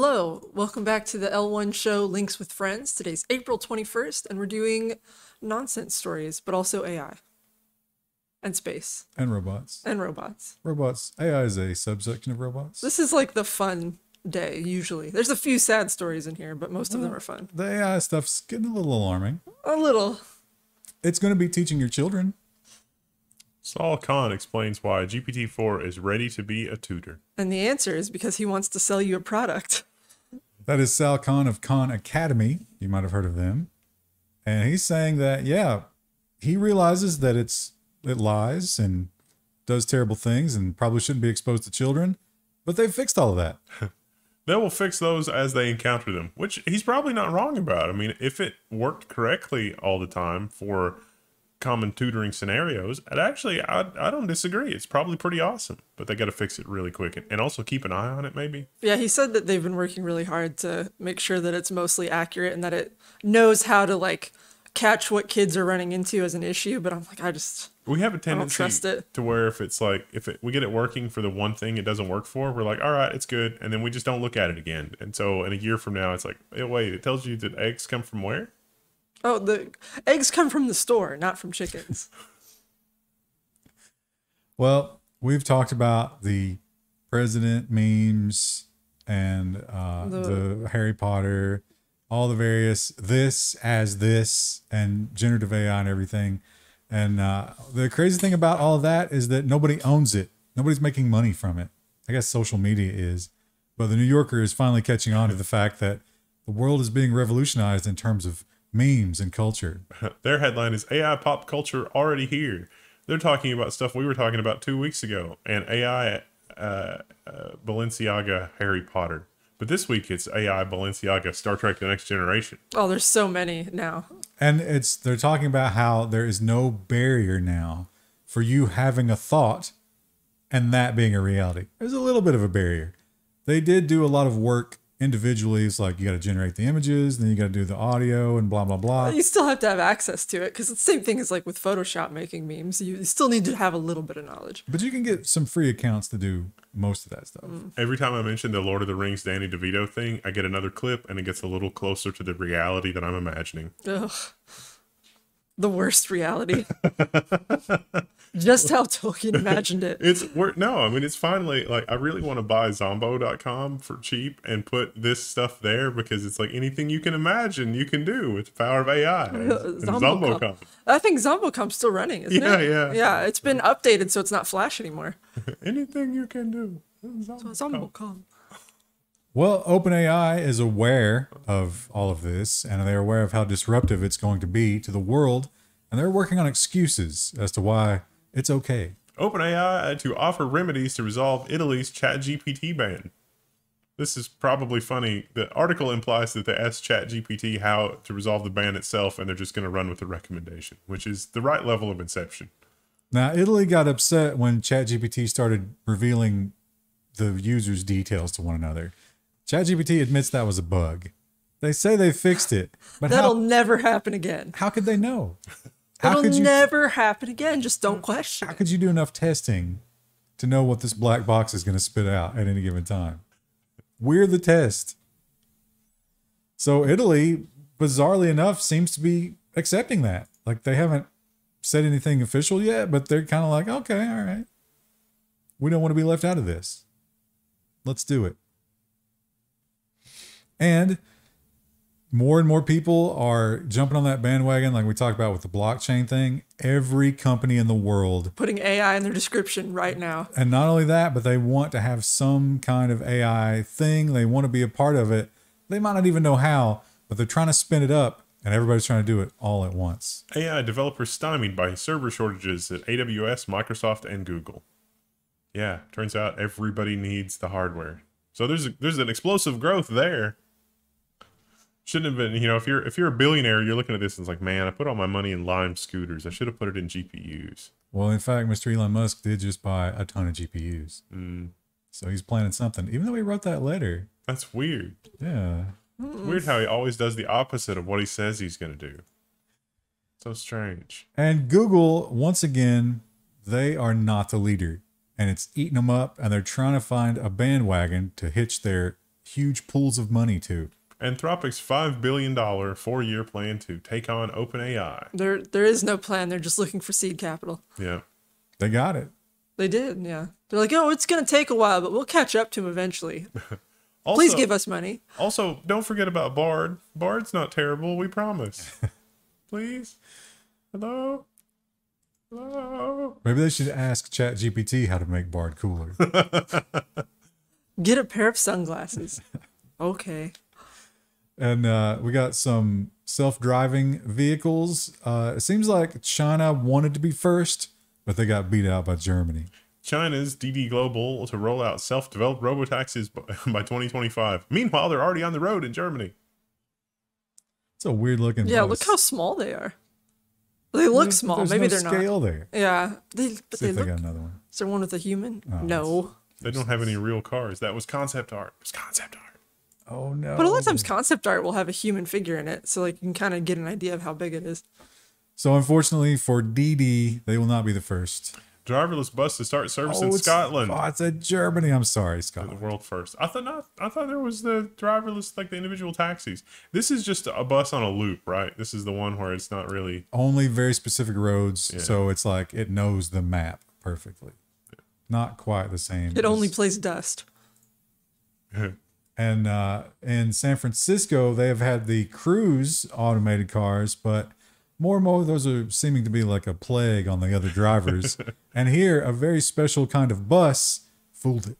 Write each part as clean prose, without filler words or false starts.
Hello, welcome back to the L1 show Links with Friends. Today's April 21st and we're doing nonsense stories, but also AI and space and robots and robots. AI is a subsection of robots. This is like the fun day. Usually there's a few sad stories in here, but most of them are fun. The AI stuff's getting a little alarming. A little. It's going to be teaching your children. Sal Khan explains why GPT-4 is ready to be a tutor. And the answer is because he wants to sell you a product. That is Sal Khan of Khan Academy. You might have heard of them. And he's saying that, yeah, he realizes that it lies and does terrible things and probably shouldn't be exposed to children. But they've fixed all of that. They will fix those as they encounter them, which he's probably not wrong about. I mean, if it worked correctly all the time for common tutoring scenarios, and actually I don't disagree, it's probably pretty awesome, but they got to fix it really quick and also keep an eye on it. Maybe, yeah, he said that they've been working really hard to make sure that it's mostly accurate and that it knows how to like catch what kids are running into as an issue. But I'm like, we have a tendency to where if it's like we get it working for the one thing it doesn't work for, we're like, all right, it's good, and then we just don't look at it again. And so in a year from now it's like, hey, wait, it tells you that eggs come from where? Oh, the eggs come from the store, not from chickens. Well, we've talked about the president memes and the Harry Potter, all the various this and generative AI and everything. And the crazy thing about all of that is that nobody owns it. Nobody's making money from it. I guess social media is. But the New Yorker is finally catching on to the fact that the world is being revolutionized in terms of memes and culture. Their headline is AI pop culture already here. They're talking about stuff we were talking about 2 weeks ago, and AI Balenciaga Harry Potter. But this week it's AI Balenciaga Star Trek The Next Generation. Oh, there's so many now. And they're talking about how there is no barrier now for you having a thought and that being a reality. There's a little bit of a barrier. They did do a lot of work individually. It's like you got to generate the images, then you got to do the audio and blah blah blah. You still have to have access to it, because it's the same thing as like with Photoshop making memes. You still need to have a little bit of knowledge, but you can get some free accounts to do most of that stuff. Every time I mention the Lord of the Rings Danny DeVito thing, I get another clip, and it gets a little closer to the reality that I'm imagining. Ugh. The worst reality. Just how Tolkien imagined it. I mean, it's finally like, I really want to buy Zombo.com for cheap and put this stuff there, because it's like anything you can imagine, you can do with the power of AI. Zombo.com. I think Zombo.com's still running, isn't it? Yeah, yeah. Yeah, it's been updated, so it's not Flash anymore. Anything you can do. Zombo.com. Well, OpenAI is aware of all of this, and they're aware of how disruptive it's going to be to the world, and they're working on excuses as to why it's okay. OpenAI to offer remedies to resolve Italy's ChatGPT ban. This is probably funny. The article implies that they asked ChatGPT how to resolve the ban itself, and they're just going to run with the recommendation, which is the right level of inception. Now, Italy got upset when ChatGPT started revealing the users' details to one another. ChatGPT admits that was a bug. They say they fixed it, but that'll never happen again. How could they know? That'll never happen again. Just don't question. How could you do enough testing to know what this black box is going to spit out at any given time? We're the test. So Italy, bizarrely enough, seems to be accepting that. Like, they haven't said anything official yet, but they're kind of like, okay, all right. We don't want to be left out of this. Let's do it. And more people are jumping on that bandwagon, like we talked about with the blockchain thing. Every company in the world putting AI in their description right now. And not only that, but they want to have some kind of AI thing. They want to be a part of it. They might not even know how, but they're trying to spin it up, and everybody's trying to do it all at once. AI developers stymied by server shortages at AWS, Microsoft, and Google. Yeah, turns out everybody needs the hardware. So there's an explosive growth there. Shouldn't have been, you know, if you're a billionaire, you're looking at this and it's like, man, I put all my money in Lime scooters. I should have put it in GPUs. Well, in fact, Mr. Elon Musk did just buy a ton of GPUs. So he's planning something, even though he wrote that letter. That's weird. Yeah. It's weird how he always does the opposite of what he says he's going to do. So strange. And Google, once again, they are not the leader, and it's eating them up, and they're trying to find a bandwagon to hitch their huge pools of money to. Anthropic's $5 billion 4-year plan to take on OpenAI. There is no plan. They're just looking for seed capital. Yeah. They got it. They did, yeah. They're like, oh, it's going to take a while, but we'll catch up to them eventually. Also, please give us money. Also, don't forget about Bard. Bard's not terrible, we promise. Please? Hello? Hello? Maybe they should ask ChatGPT how to make Bard cooler. Get a pair of sunglasses. Okay. And we got some self-driving vehicles. It seems like China wanted to be first, but they got beat out by Germany. China's DD Global to roll out self-developed robotaxis by 2025. Meanwhile, they're already on the road in Germany. It's a weird looking. Yeah, place. Look how small they are. They look small. There's Maybe no they're scale not. There. Yeah, they. But they look. Got another one. Is there one with a human? Oh, no. They don't have any real cars. That was concept art. It was concept art. Oh no. But a lot of times concept art will have a human figure in it. So like you can kind of get an idea of how big it is. So unfortunately for DD, they will not be the first. Driverless bus to start service in Scotland. Oh, it's in Germany. I'm sorry, Scotland. The world first. I thought there was the driverless, like the individual taxis. This is just a bus on a loop, right? This is the one where it's not really. Only very specific roads. Yeah. So it's like it knows the map perfectly. Yeah. Not quite the same. It only plays dust. And in San Francisco, they have had the Cruise automated cars, but more and more those are seeming to be like a plague on the other drivers. And here, a very special kind of bus fooled it.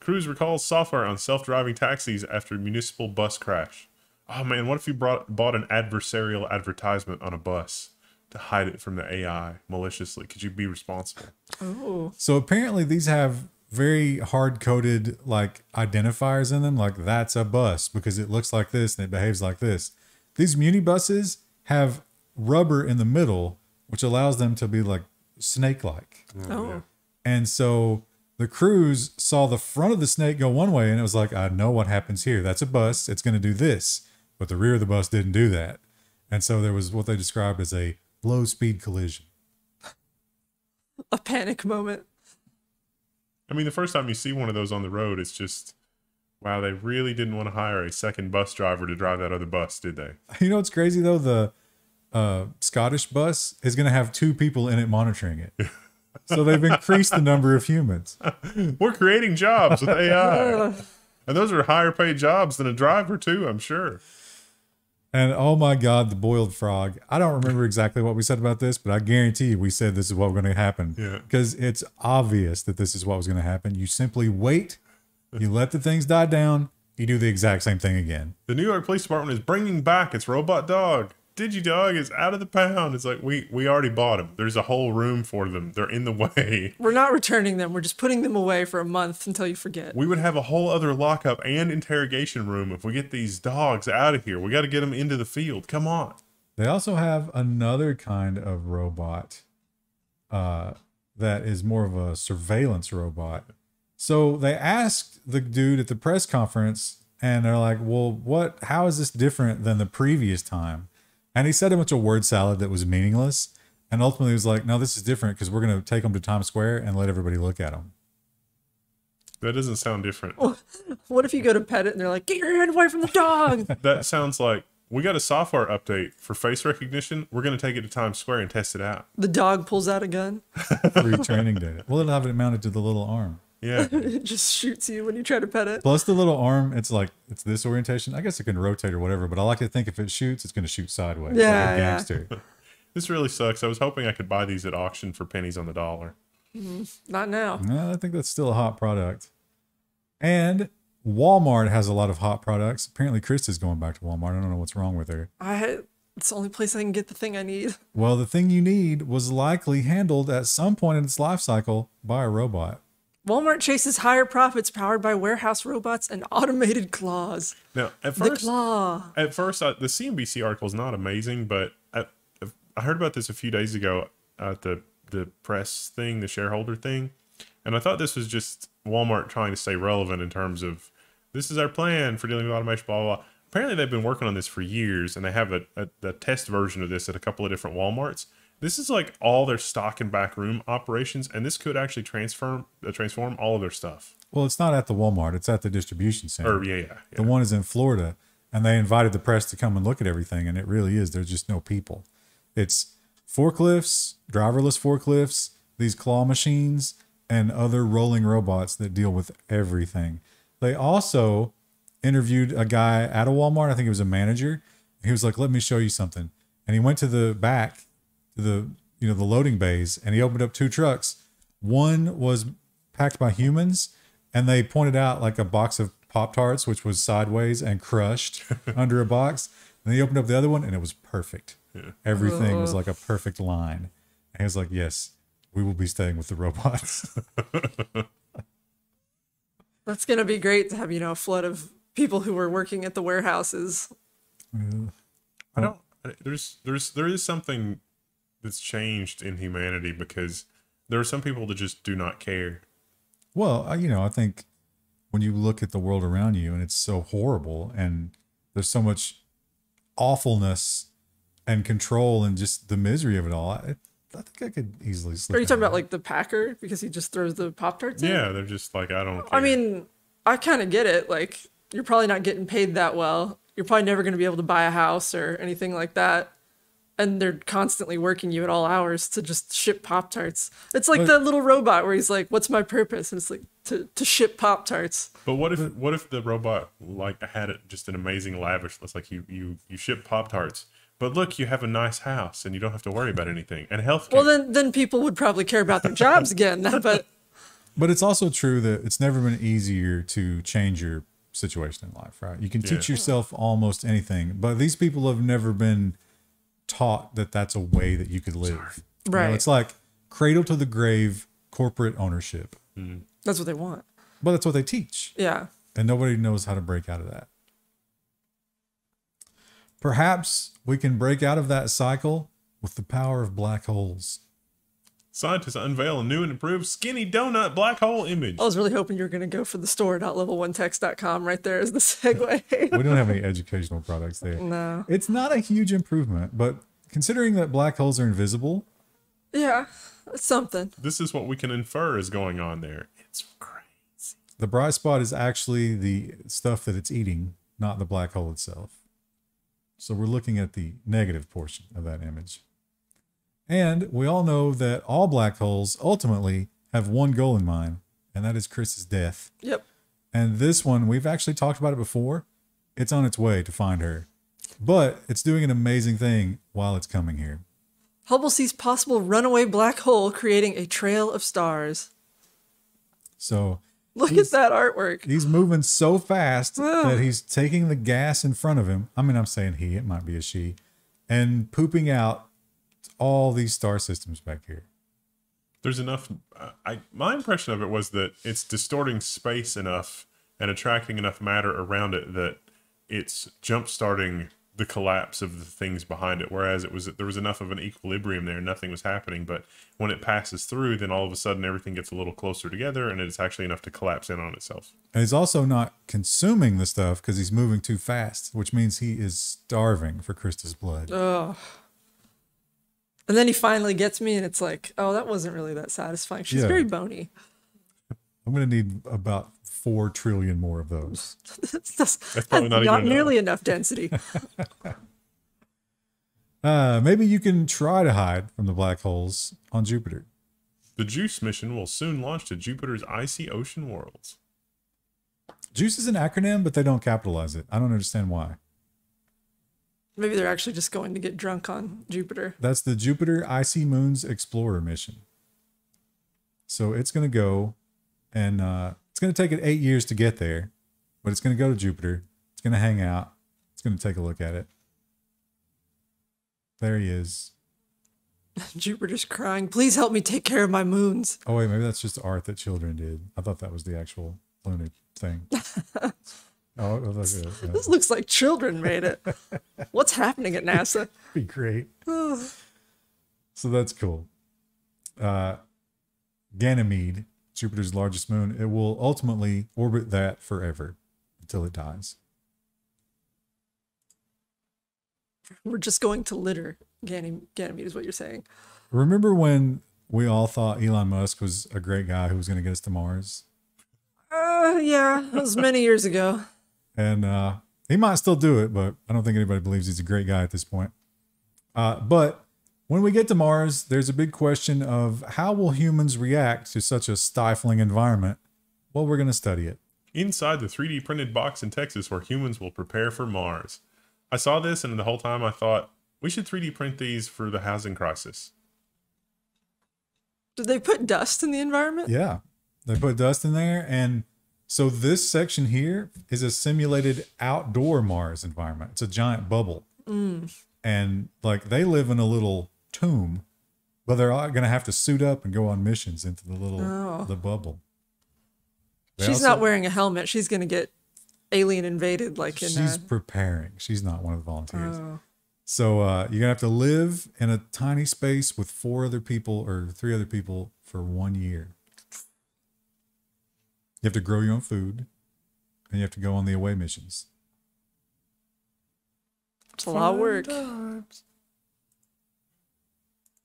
Cruise recalls software on self-driving taxis after municipal bus crash. Oh man, what if you bought an adversarial advertisement on a bus to hide it from the AI maliciously? Could you be responsible? Oh. So apparently these have very hard-coded like identifiers in them, like that's a bus because it looks like this and it behaves like this. These muni buses have rubber in the middle, which allows them to be like snake-like. Oh. Yeah. And so the Cruise saw the front of the snake go one way and it was like, I know what happens here. That's a bus. It's going to do this. But the rear of the bus didn't do that. And so there was what they described as a low-speed collision. A panic moment. I mean, the first time you see one of those on the road, it's just, wow, they really didn't want to hire a second bus driver to drive that other bus, did they? You know what's crazy, though? The Scottish bus is going to have 2 people in it monitoring it. So they've increased the number of humans. We're creating jobs with AI. And those are higher paid jobs than a driver, too, I'm sure. And oh my God, the boiled frog. I don't remember exactly what we said about this, but I guarantee you we said this is what was going to happen. Yeah. Because it's obvious that this is what was going to happen. You simply wait, you let the things die down, you do the exact same thing again. The New York Police Department is bringing back its robot dog. DigiDog is out of the pound. It's like, we already bought him. There's a whole room for them. They're in the way. We're not returning them. We're just putting them away for a month until you forget. We would have a whole other lockup and interrogation room if we get these dogs out of here. We got to get them into the field. Come on. They also have another kind of robot that is more of a surveillance robot. So they asked the dude at the press conference and they're like, well, how is this different than the previous time? And he said a bunch of word salad that was meaningless. And ultimately, he was like, no, this is different because we're going to take them to Times Square and let everybody look at them. That doesn't sound different. What if you go to pet it and they're like, get your hand away from the dog? That sounds like, we got a software update for face recognition. We're going to take it to Times Square and test it out. The dog pulls out a gun. Free training data. Well, it'll have it mounted to the little arm. Yeah. It just shoots you when you try to pet it. Plus the little arm, it's like, it's this orientation. I guess it can rotate or whatever, but I like to think if it shoots, it's going to shoot sideways. Yeah, like a gangster. This really sucks. I was hoping I could buy these at auction for pennies on the dollar. Not now. No, I think that's still a hot product. And Walmart has a lot of hot products. Apparently, Chris is going back to Walmart. I don't know what's wrong with her. It's the only place I can get the thing I need. Well, the thing you need was likely handled at some point in its life cycle by a robot. Walmart chases higher profits powered by warehouse robots and automated claws. Now, at first, the CNBC article is not amazing, but I heard about this a few days ago at the press thing, the shareholder thing, and I thought this was just Walmart trying to stay relevant in terms of this is our plan for dealing with automation, blah, blah, blah. Apparently, they've been working on this for years, and they have a test version of this at a couple of different Walmarts. This is like all their stock and back room operations, and this could actually transform all of their stuff. Well, it's not at the Walmart. It's at the distribution center. The one is in Florida, and they invited the press to come and look at everything, and it really is. There's just no people. It's forklifts, driverless forklifts, these claw machines, and other rolling robots that deal with everything. They also interviewed a guy at a Walmart. I think it was a manager. He was like, let me show you something. And he went to the back, to the, you know, the loading bays, and he opened up two trucks. One was packed by humans, and they pointed out like a box of Pop-Tarts, which was sideways and crushed under a box. And he opened up the other one, and it was perfect. Yeah. Everything was like a perfect line. And he was like, yes, we will be staying with the robots. That's going to be great to have, you know, a flood of people who were working at the warehouses. Yeah. I don't, there is something that's changed in humanity, because there are some people that just do not care. Well, you know, I think when you look at the world around you and it's so horrible and there's so much awfulness and control and just the misery of it all, I think I could easily sleep. Are you talking about like the packer, because he just throws the Pop-Tarts in? Yeah, they're just like, I don't care. I mean, I kind of get it. Like, you're probably not getting paid that well. You're probably never going to be able to buy a house or anything like that. And they're constantly working you at all hours to just ship Pop-Tarts. It's like the little robot where he's like, what's my purpose? And it's like, to ship Pop-Tarts. But what if the robot like had it just an amazing lavishness, like you ship Pop-Tarts, but look, you have a nice house and you don't have to worry about anything, and healthcare. Well, then people would probably care about their jobs again. But it's also true that it's never been easier to change your situation in life, right? You can teach yourself almost anything, but these people have never been taught that that's a way that you could live. Right. You know, it's like cradle to the grave corporate ownership. Mm. That's what they want. But that's what they teach. Yeah. And nobody knows how to break out of that. Perhaps we can break out of that cycle with the power of black holes. Scientists unveil a new and improved skinny donut black hole image. I was really hoping you were going to go for the store.level1text.com right there as the segue. We don't have any educational products there. No. It's not a huge improvement, but considering that black holes are invisible. Yeah, it's something. This is what we can infer is going on there. It's crazy. The bright spot is actually the stuff that it's eating, not the black hole itself. So we're looking at the negative portion of that image. And we all know that all black holes ultimately have one goal in mind, and that is Chris's death. Yep. And this one, we've actually talked about it before. It's on its way to find her, but it's doing an amazing thing while it's coming here. Hubble sees possible runaway black hole creating a trail of stars. So look at that artwork. He's moving so fast that he's taking the gas in front of him. I mean, I'm saying he, it might be a she, and pooping out all these star systems back here. There's enough. My impression of it was that it's distorting space enough and attracting enough matter around it that it's jump-starting the collapse of the things behind it. Whereas there was enough of an equilibrium there, nothing was happening. But when it passes through, then all of a sudden everything gets a little closer together, and it's actually enough to collapse in on itself. And he's also not consuming the stuff because he's moving too fast, which means he is starving for Krista's blood. Ugh. And then he finally gets me, and it's like, oh, that wasn't really that satisfying. She's very bony. I'm going to need about 4 trillion more of those. That's probably not even nearly enough density. Maybe you can try to hide from the black holes on Jupiter. The JUICE mission will soon launch to Jupiter's icy ocean worlds. JUICE is an acronym, but they don't capitalize it. I don't understand why. Maybe they're actually just going to get drunk on Jupiter. That's the Jupiter Icy Moons Explorer mission. So it's going to go, and it's going to take it 8 years to get there, but it's going to go to Jupiter. It's going to hang out. It's going to take a look at it. There he is. Jupiter's crying, please help me take care of my moons. Oh, wait, maybe that's just art that children did. I thought that was the actual lunar thing. Oh, this looks like children made it. What's happening at NASA? Be great. So that's cool. Ganymede, Jupiter's largest moon, it will ultimately orbit that forever until it dies. We're just going to litter Ganymede is what you're saying. Remember when we all thought Elon Musk was a great guy who was going to get us to Mars? Yeah, that was many years ago. And he might still do it, but I don't think anybody believes he's a great guy at this point. But when we get to Mars, there's a big question of how will humans react to such a stifling environment? Well, we're going to study it. Inside the 3D printed box in Texas where humans will prepare for Mars. I saw this and the whole time I thought, we should 3D print these for the housing crisis. Did they put dust in the environment? Yeah, they put dust in there. And so this section here is a simulated outdoor Mars environment. It's a giant bubble. Mm. And like they live in a little tomb, but they're all going to have to suit up and go on missions into the little the bubble. She's not wearing a helmet. She's going to get alien invaded. Like in she's preparing. She's not one of the volunteers. Oh. So you're going to have to live in a tiny space with three other people for 1 year. You have to grow your own food and you have to go on the away missions. It's a lot of work.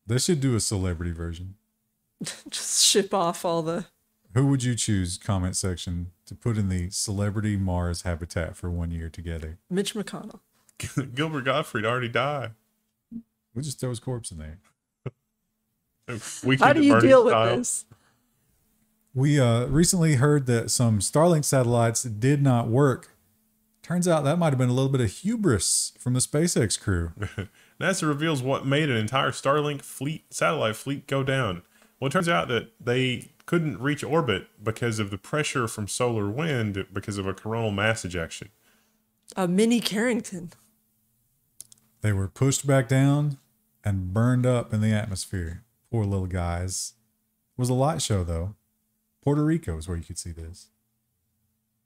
They should do a celebrity version. Just ship off all the... Who would you choose, comment section, to put in the celebrity Mars habitat for 1 year together? Mitch McConnell. Gilbert Gottfried already died. We'll just throw his corpse in there. How do you deal with this? We recently heard that some Starlink satellites did not work. Turns out that might have been a little bit of hubris from the SpaceX crew. NASA reveals what made an entire Starlink satellite fleet go down. Well, it turns out that they couldn't reach orbit because of the pressure from solar wind because of a coronal mass ejection. A mini Carrington. They were pushed back down and burned up in the atmosphere. Poor little guys. It was a light show, though. Puerto Rico is where you could see this.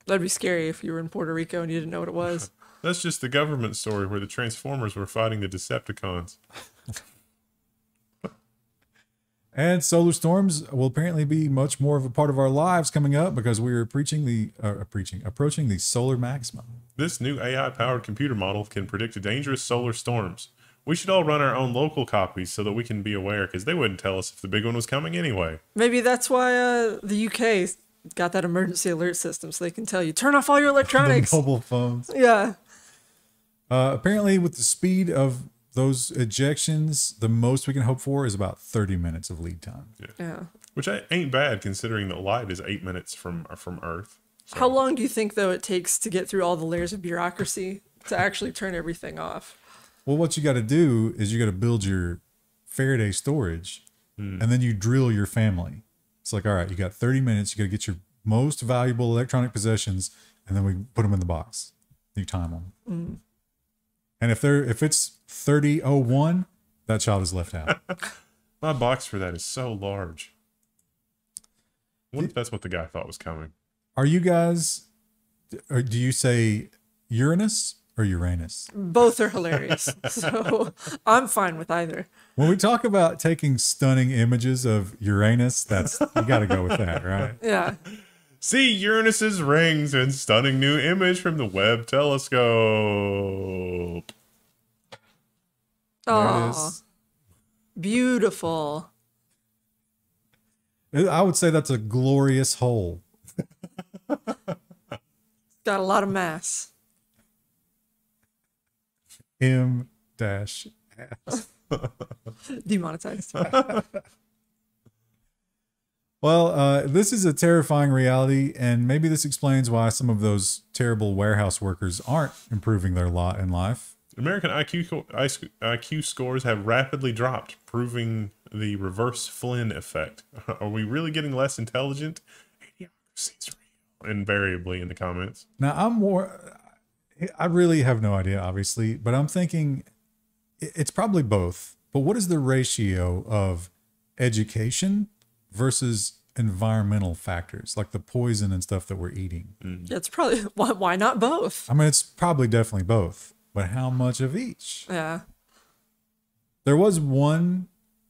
That'd be scary if you were in Puerto Rico and you didn't know what it was. That's just the government story where the Transformers were fighting the Decepticons. And solar storms will apparently be much more of a part of our lives coming up because we are approaching the solar maximum. This new AI-powered computer model can predict dangerous solar storms. We should all run our own local copies so that we can be aware because they wouldn't tell us if the big one was coming anyway. Maybe that's why the UK got that emergency alert system so they can tell you, turn off all your electronics. The mobile phones. Yeah. Apparently, with the speed of... those ejections, the most we can hope for is about 30 minutes of lead time. Yeah. Which ain't bad considering that light is 8 minutes from Earth. So. How long do you think, though, it takes to get through all the layers of bureaucracy to actually turn everything off? Well, what you got to do is you got to build your Faraday storage and then you drill your family. It's like, all right, you got 30 minutes. You got to get your most valuable electronic possessions and then we put them in the box. You time them. And if it's 30:01, that child is left out. My box for that is so large. I wonder if that's what the guy thought was coming. Are you guys, or do you say Uranus or Uranus? Both are hilarious. So I'm fine with either. When we talk about taking stunning images of Uranus, that's, you got to go with that, right? Yeah. See Uranus's rings and stunning new image from the Webb telescope. Oh, beautiful. I would say that's a glorious hole. It's got a lot of mass. M-S. Demonetized. Well, this is a terrifying reality, and maybe this explains why some of those terrible warehouse workers aren't improving their lot in life. American IQ scores have rapidly dropped, proving the reverse Flynn effect. Are we really getting less intelligent? Idiocracy's real, invariably in the comments. Now, I really have no idea, obviously, but I'm thinking it's probably both. But what is the ratio of education versus environmental factors like the poison and stuff that we're eating? That's probably why not both. I mean, it's probably definitely both. But how much of each? Yeah. There was one,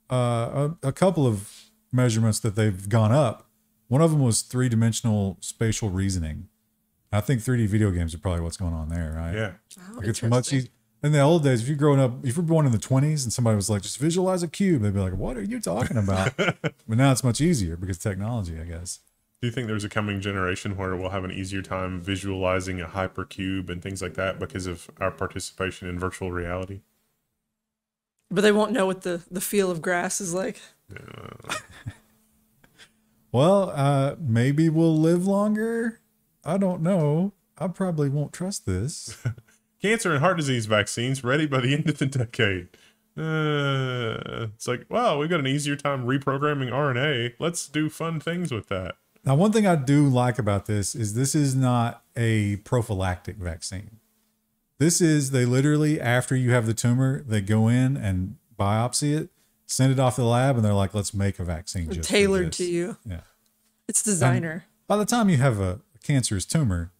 a couple of measurements that they've gone up. One of them was 3D spatial reasoning. I think 3D video games are probably what's going on there, right? Yeah. Oh, like it's much easier. In the old days, if you were born in the 20s and somebody was like, just visualize a cube, they'd be like, what are you talking about? But now it's much easier because of technology, I guess. Do you think there's a coming generation where we'll have an easier time visualizing a hypercube and things like that because of our participation in virtual reality? But they won't know what the feel of grass is like. Well, maybe we'll live longer. I don't know. I probably won't trust this. Cancer and heart disease vaccines ready by the end of the decade. It's like, wow, we've got an easier time reprogramming RNA. Let's do fun things with that. Now, one thing I do like about this is not a prophylactic vaccine. This is, they literally, after you have the tumor, they go in and biopsy it, send it off to the lab, and they're like, let's make a vaccine just tailored to you. Yeah. It's designer. And by the time you have a cancerous tumor,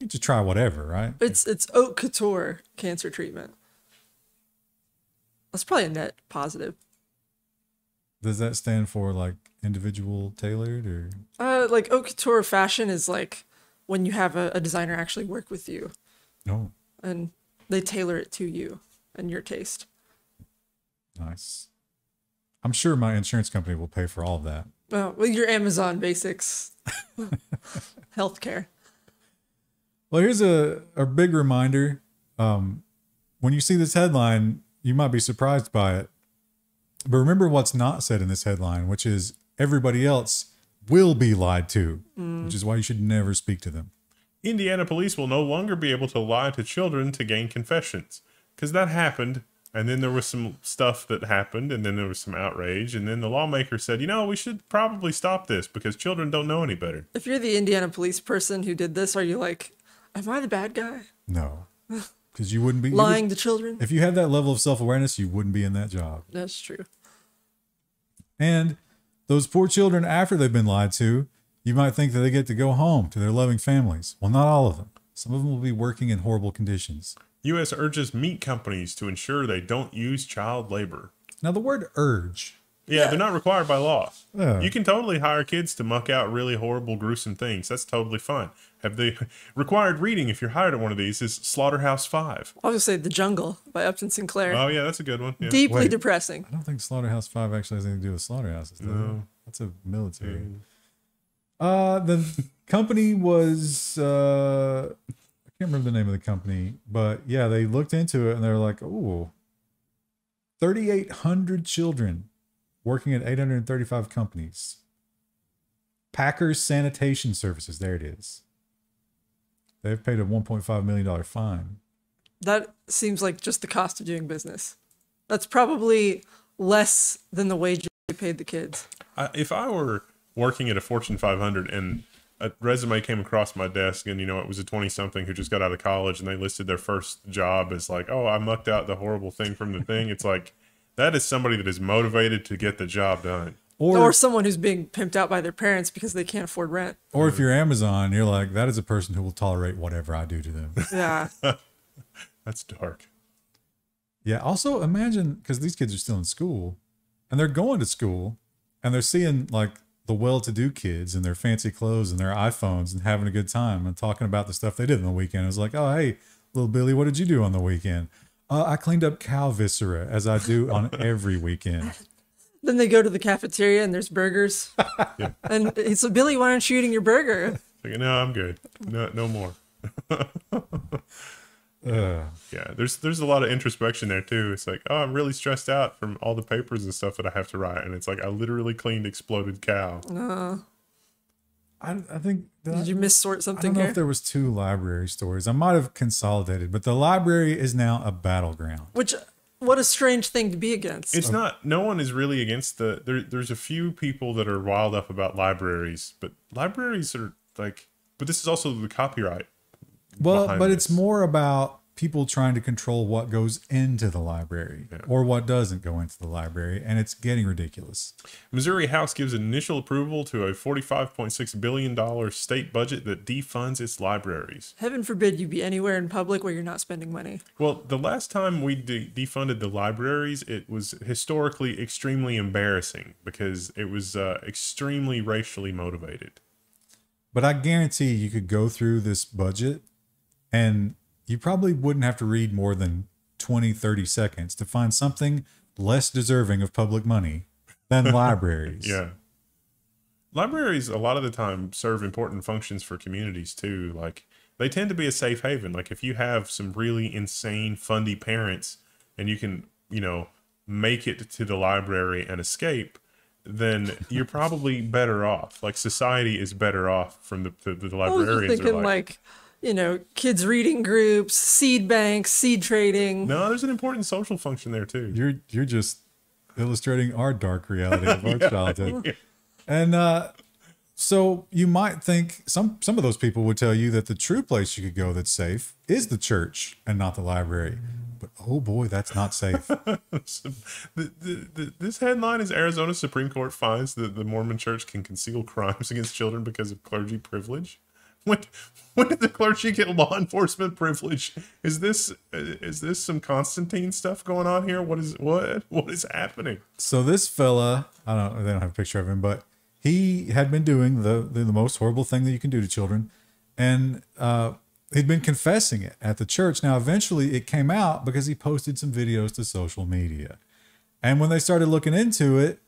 you just try whatever, right? It's haute couture cancer treatment. That's probably a net positive. Does that stand for like individual tailored or? Like haute couture fashion is like when you have a designer actually work with you. No. Oh. And they tailor it to you and your taste. Nice. I'm sure my insurance company will pay for all of that. Oh, well, your Amazon basics, healthcare. Well, here's a big reminder. When you see this headline, you might be surprised by it, but remember what's not said in this headline, which is everybody else will be lied to, which is why you should never speak to them. Indiana police will no longer be able to lie to children to gain confessions, because that happened. And then there was some stuff that happened, and then there was some outrage, and then the lawmaker said, you know, we should probably stop this because children don't know any better. If you're the Indiana police person who did this, are you like, am I the bad guy? No, because you wouldn't be lying to children. If you had that level of self-awareness, you wouldn't be in that job. That's true. And those poor children, after they've been lied to, you might think that they get to go home to their loving families. Well, not all of them. Some of them will be working in horrible conditions. U.S. urges meat companies to ensure they don't use child labor. Now, the word urge. Yeah, they're not required by law. You can totally hire kids to muck out really horrible, gruesome things. That's totally fine. Have the required reading, if you're hired at one of these, is Slaughterhouse-Five. I'll just say The Jungle by Upton Sinclair. Oh, yeah, that's a good one. Yeah. Deeply depressing. I don't think Slaughterhouse-Five actually has anything to do with slaughterhouses. No. That's a military. The company was... I can't remember the name of the company, but yeah, they looked into it and they're like, oh, 3,800 children working at 835 companies. Packers Sanitation Services. There it is. They've paid a $1.5 million fine. That seems like just the cost of doing business. That's probably less than the wages they paid the kids. If I were working at a Fortune 500 and a resume came across my desk and, you know, it was a 20-something who just got out of college and they listed their first job as like, oh, I mucked out the horrible thing from the thing. It's like, that is somebody that is motivated to get the job done. Or someone who's being pimped out by their parents because they can't afford rent. Or if you're Amazon, you're like, that is a person who will tolerate whatever I do to them. Yeah. That's dark. Yeah. Also imagine, because these kids are still in school and they're going to school and they're seeing like the well-to-do kids and their fancy clothes and their iPhones and having a good time and talking about the stuff they did on the weekend. It was like, oh, hey, little Billy, what did you do on the weekend? I cleaned up cow viscera as I do on every weekend. Then they go to the cafeteria and there's burgers. Yeah. And it's like, Billy, why aren't you eating your burger? Like, no, I'm good. No, no more. Yeah, there's a lot of introspection there too. It's like, oh, I'm really stressed out from all the papers and stuff that I have to write, and it's like I literally cleaned exploded cow. I think did you missort something? I don't know if there was two library stories. I might have consolidated, but the library is now a battleground. Which, what a strange thing to be against. It's not. No one is really against the. There's a few people that are wild up about libraries, but libraries are like. But this is also the copyright. Well, but it's more about people trying to control what goes into the library or what doesn't go into the library. And it's getting ridiculous. Missouri House gives initial approval to a $45.6 billion state budget that defunds its libraries. Heaven forbid you be anywhere in public where you're not spending money. Well, the last time we defunded the libraries, it was historically extremely embarrassing because it was extremely racially motivated. But I guarantee you could go through this budget and you probably wouldn't have to read more than 20, 30 seconds to find something less deserving of public money than libraries. Yeah. libraries a lot of the time serve important functions for communities too. Like they tend to be a safe haven. Like if you have some really insane fundy parents and you can, you know, make it to the library and escape, then you're probably better off. Like society is better off from the librarians. I was thinking like, you know, kids reading groups, seed banks, seed trading. No, there's an important social function there too. You're just illustrating our dark reality of our childhood. Yeah. And so you might think some of those people would tell you that the true place you could go that's safe is the church and not the library. But oh boy, that's not safe. This headline is Arizona Supreme Court finds that the Mormon church can conceal crimes against children because of clergy privilege. When did the clergy get law enforcement privilege? Is this some Constantine stuff going on here? What is happening? So this fella, I don't know, they don't have a picture of him, but he had been doing the most horrible thing that you can do to children, and he'd been confessing it at the church. Now eventually it came out because he posted some videos to social media, and when they started looking into it,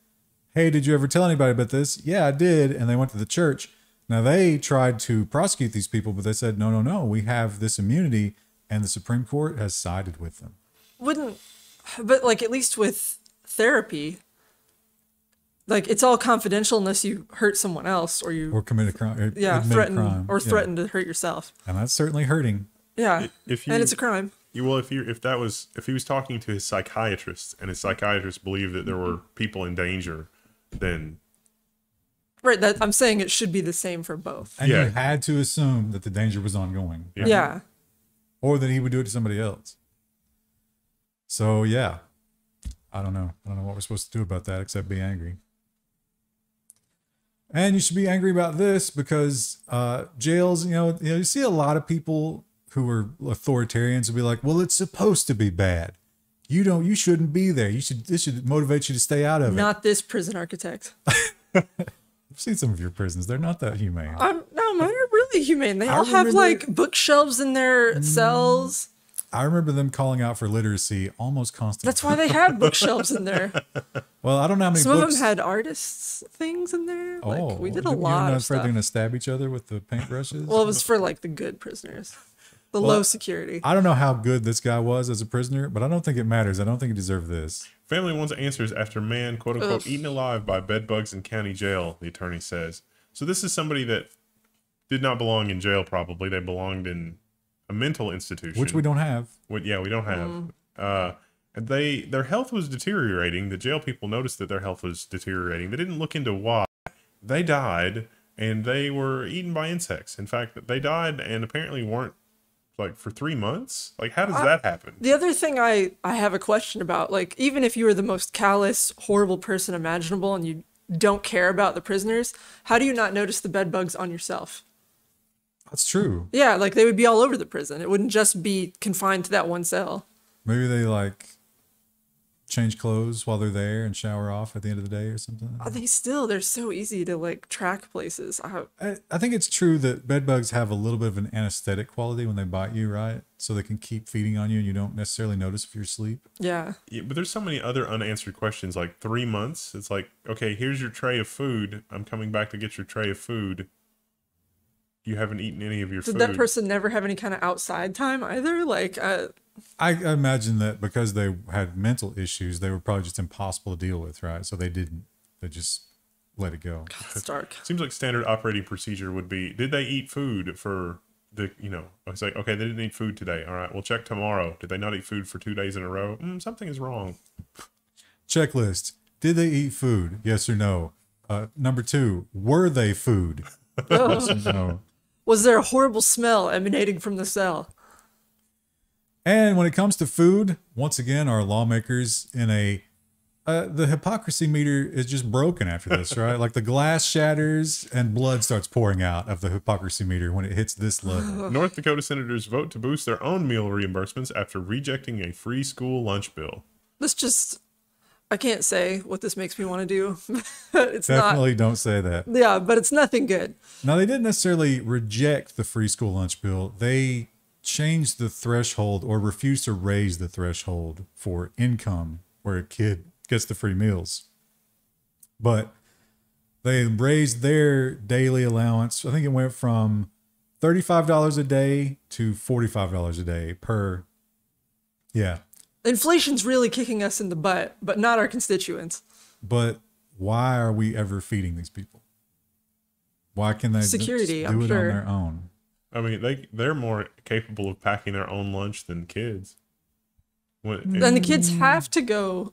hey, did you ever tell anybody about this? Yeah, I did. And they went to the church. Now, they tried to prosecute these people, but they said, no, no, no, we have this immunity, and the Supreme Court has sided with them. Wouldn't, but like at least with therapy, like it's all confidential unless you hurt someone else or you... Or commit a crime. Yeah, threaten to hurt yourself. And that's certainly hurting. Yeah, and it's a crime. If he was talking to his psychiatrist and his psychiatrist believed that there were people in danger, then... Right, that I'm saying it should be the same for both. And yeah. You had to assume that the danger was ongoing. Right? Yeah. Or that he would do it to somebody else. So, yeah. I don't know. I don't know what we're supposed to do about that except be angry. And you should be angry about this because jails, you know, you see a lot of people who are authoritarians will be like, well, it's supposed to be bad. You shouldn't be there. This should motivate you to stay out of it. Not this prison architect. I've seen some of your prisons. They're not that humane. No, mine are really humane. They all have like bookshelves in their cells. I remember them calling out for literacy almost constantly. That's why they had bookshelves in there. Well, I don't know how many some books. Of them had artists' things in there. Oh, like, we did a lot of stuff. You're not afraid they're going to stab each other with the paintbrushes? Well, it was for like the good prisoners. The low security. I don't know how good this guy was as a prisoner, but I don't think it matters. I don't think he deserved this. Family wants answers after man, quote unquote, eaten alive by bedbugs in county jail, the attorney says. So this is somebody that did not belong in jail, probably. They belonged in a mental institution. Which we don't have. Yeah, we don't have. Their health was deteriorating. The jail people noticed that their health was deteriorating. They didn't look into why. They died, and they were eaten by insects. In fact, they died and apparently weren't. Like for 3 months? Like how does that happen? The other thing I have a question about, like even if you were the most callous, horrible person imaginable and you don't care about the prisoners, how do you not notice the bed bugs on yourself? That's true. Yeah, like they would be all over the prison. It wouldn't just be confined to that one cell. Maybe they like change clothes while they're there and shower off at the end of the day or something. They're so easy to like track places. I think it's true that bed bugs have a little bit of an anesthetic quality when they bite you, right? So they can keep feeding on you and you don't necessarily notice if you're asleep. Yeah, but there's so many other unanswered questions. Like 3 months, it's like, okay, here's your tray of food. I'm coming back to get your tray of food. You haven't eaten any of your food. Did that person never have any kind of outside time either? Like, I imagine that because they had mental issues, they were probably just impossible to deal with, right? So they didn't. They just let it go. God, it's dark. Seems like standard operating procedure would be, did they eat food for the, you know, it's like, okay, they didn't eat food today. All right, we'll check tomorrow. Did they not eat food for 2 days in a row? Something is wrong. Checklist. Did they eat food? Yes or no? Number 2, were they food? Yes or no. Was there a horrible smell emanating from the cell? And when it comes to food, once again, our lawmakers in a, the hypocrisy meter is just broken after this, right? Like the glass shatters and blood starts pouring out of the hypocrisy meter when it hits this level. North Dakota senators vote to boost their own meal reimbursements after rejecting a free school lunch bill. Let's just, I can't say what this makes me want to do. Definitely don't say that. Yeah, but it's nothing good. Now, they didn't necessarily reject the free school lunch bill. They change the threshold or refuse to raise the threshold for income where a kid gets the free meals. But They raised their daily allowance. I think it went from $35 a day to $45 a day per. Yeah. Inflation's really kicking us in the butt, but not our constituents. But why are we ever feeding these people? Why can they security, do I'm it sure. on their own? I mean, they're more capable of packing their own lunch than kids. Then the kids have to go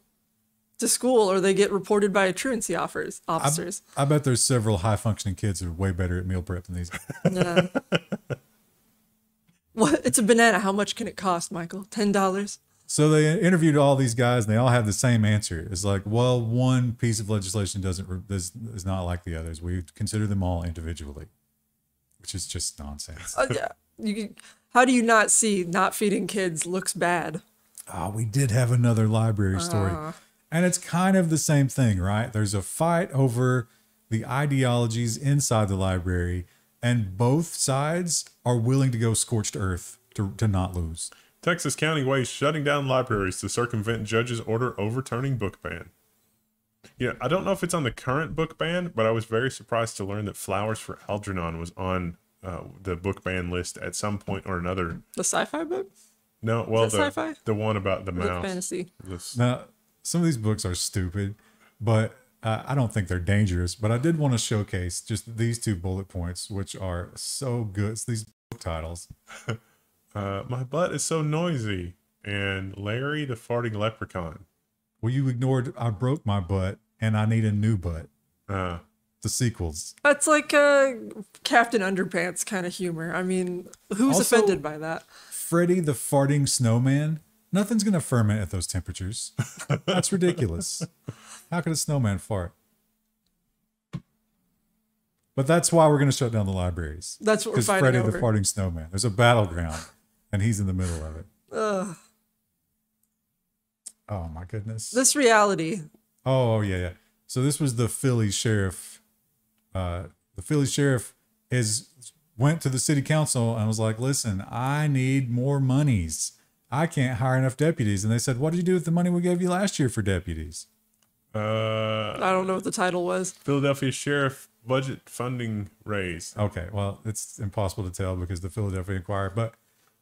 to school or they get reported by truancy officers. I bet there's several high-functioning kids who are way better at meal prep than these. Yeah. Well, it's a banana. How much can it cost, Michael? $10? So they interviewed all these guys and they all have the same answer. It's like, well, one piece of legislation is not like the others. We consider them all individually, which is just nonsense. Yeah. How do you not see not feeding kids looks bad? Oh, we did have another library story. And it's kind of the same thing, right? There's a fight over the ideologies inside the library and both sides are willing to go scorched earth to not lose. Texas county weighs shutting down libraries to circumvent judge's order overturning book ban. Yeah, I don't know if it's on the current book ban, but I was very surprised to learn that Flowers for Algernon was on the book ban list at some point or another. The sci-fi book? No, well, the one about the mouse. The fantasy. Now, some of these books are stupid, but I don't think they're dangerous. But I did want to showcase just these two bullet points, which are so good. It's these book titles. My butt is so noisy. And Larry the farting leprechaun. Well, you ignored I broke my butt and I need a new butt. The sequels. That's like a Captain Underpants kind of humor. I mean, who's also offended by that? Freddy the farting snowman. Nothing's going to ferment at those temperatures. That's ridiculous. How could a snowman fart? But that's why we're going to shut down the libraries. That's what we're fighting over. Because Freddy the farting snowman. There's a battleground. And he's in the middle of it. Ugh. Oh, my goodness. This reality. Oh, yeah, yeah. So this was the Philly sheriff. The Philly sheriff went to the city council and was like, listen, I need more monies. I can't hire enough deputies. And they said, what did you do with the money we gave you last year for deputies? I don't know what the title was. Philadelphia sheriff budget funding raise. Okay, well, it's impossible to tell because the Philadelphia Inquirer. But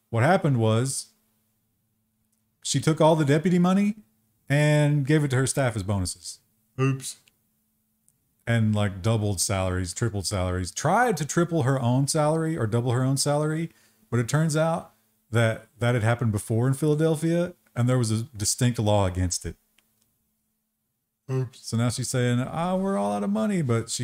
what happened was she took all the deputy money and gave it to her staff as bonuses. Oops. And like doubled salaries, tripled salaries, tried to triple her own salary or double her own salary. But it turns out that that had happened before in Philadelphia and there was a distinct law against it. Oops. So now she's saying, oh, we're all out of money. But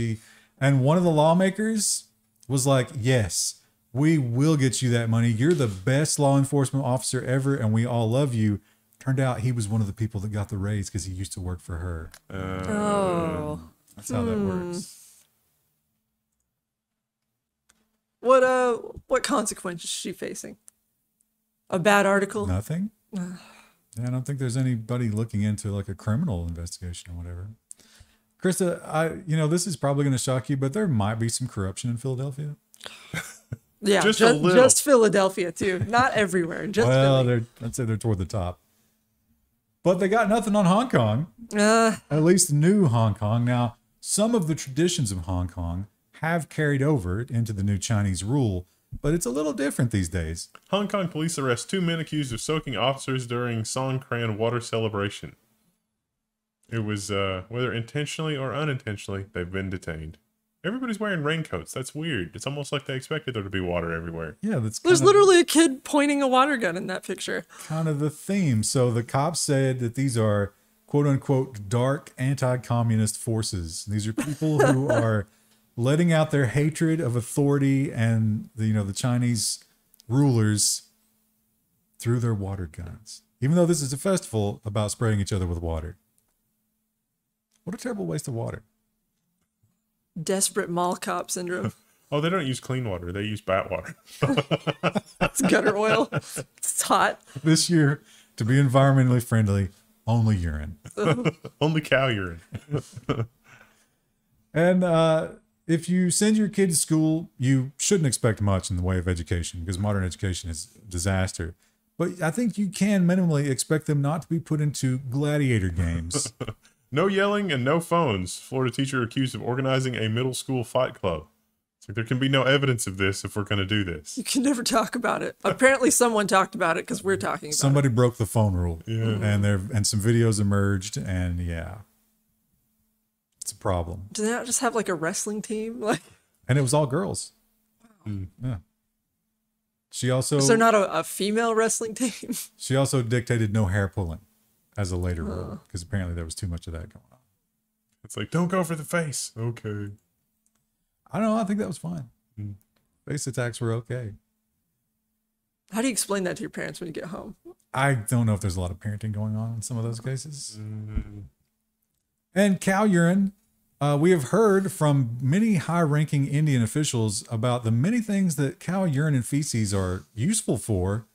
and one of the lawmakers was like, yes, we will get you that money. You're the best law enforcement officer ever, and we all love you. Turned out he was one of the people that got the raise because he used to work for her. Oh. That's how that works. What consequence is she facing? A bad article? Nothing. I don't think there's anybody looking into like a criminal investigation or whatever. Krista, this is probably going to shock you, but there might be some corruption in Philadelphia. Yeah, just Philadelphia too. Not everywhere. Just well, I'd say they're toward the top. But they got nothing on Hong Kong. At least new Hong Kong. Now, some of the traditions of Hong Kong have carried over into the new Chinese rule, but it's a little different these days. Hong Kong police arrest 2 men accused of soaking officers during Songkran water celebration. It was whether intentionally or unintentionally, they've been detained. Everybody's wearing raincoats. That's weird. It's almost like they expected there to be water everywhere. Yeah, there's literally a kid pointing a water gun in that picture. Kind of the theme. So the cops said that these are, quote unquote, dark anti-communist forces. These are people who are letting out their hatred of authority and the Chinese rulers through their water guns. Even though this is a festival about spraying each other with water. What a terrible waste of water. Desperate mall cop syndrome. Oh, they don't use clean water. They use bat water. It's gutter oil. It's hot. This year, to be environmentally friendly, only urine. Only cow urine. And if you send your kid to school, you shouldn't expect much in the way of education because modern education is a disaster. But I think you can minimally expect them not to be put into gladiator games. No yelling and no phones. Florida teacher accused of organizing a middle school fight club. It's like, there can be no evidence of this if we're going to do this. You can never talk about it. Apparently someone talked about it because we're talking about it. Somebody broke the phone rule. Yeah. And some videos emerged, and yeah. It's a problem. Do they not just have like a wrestling team? Like, and it was all girls. Wow. Mm. Yeah. She also... Is there not a female wrestling team? She also dictated no hair pulling as a later rule, because apparently there was too much of that going on. It's like, don't go for the face. Okay. I don't know. I think that was fine. Mm. Face attacks were okay. How do you explain that to your parents when you get home? I don't know if there's a lot of parenting going on in some of those cases. Mm. And cow urine. We have heard from many high-ranking Indian officials about the many things that cow urine and feces are useful for.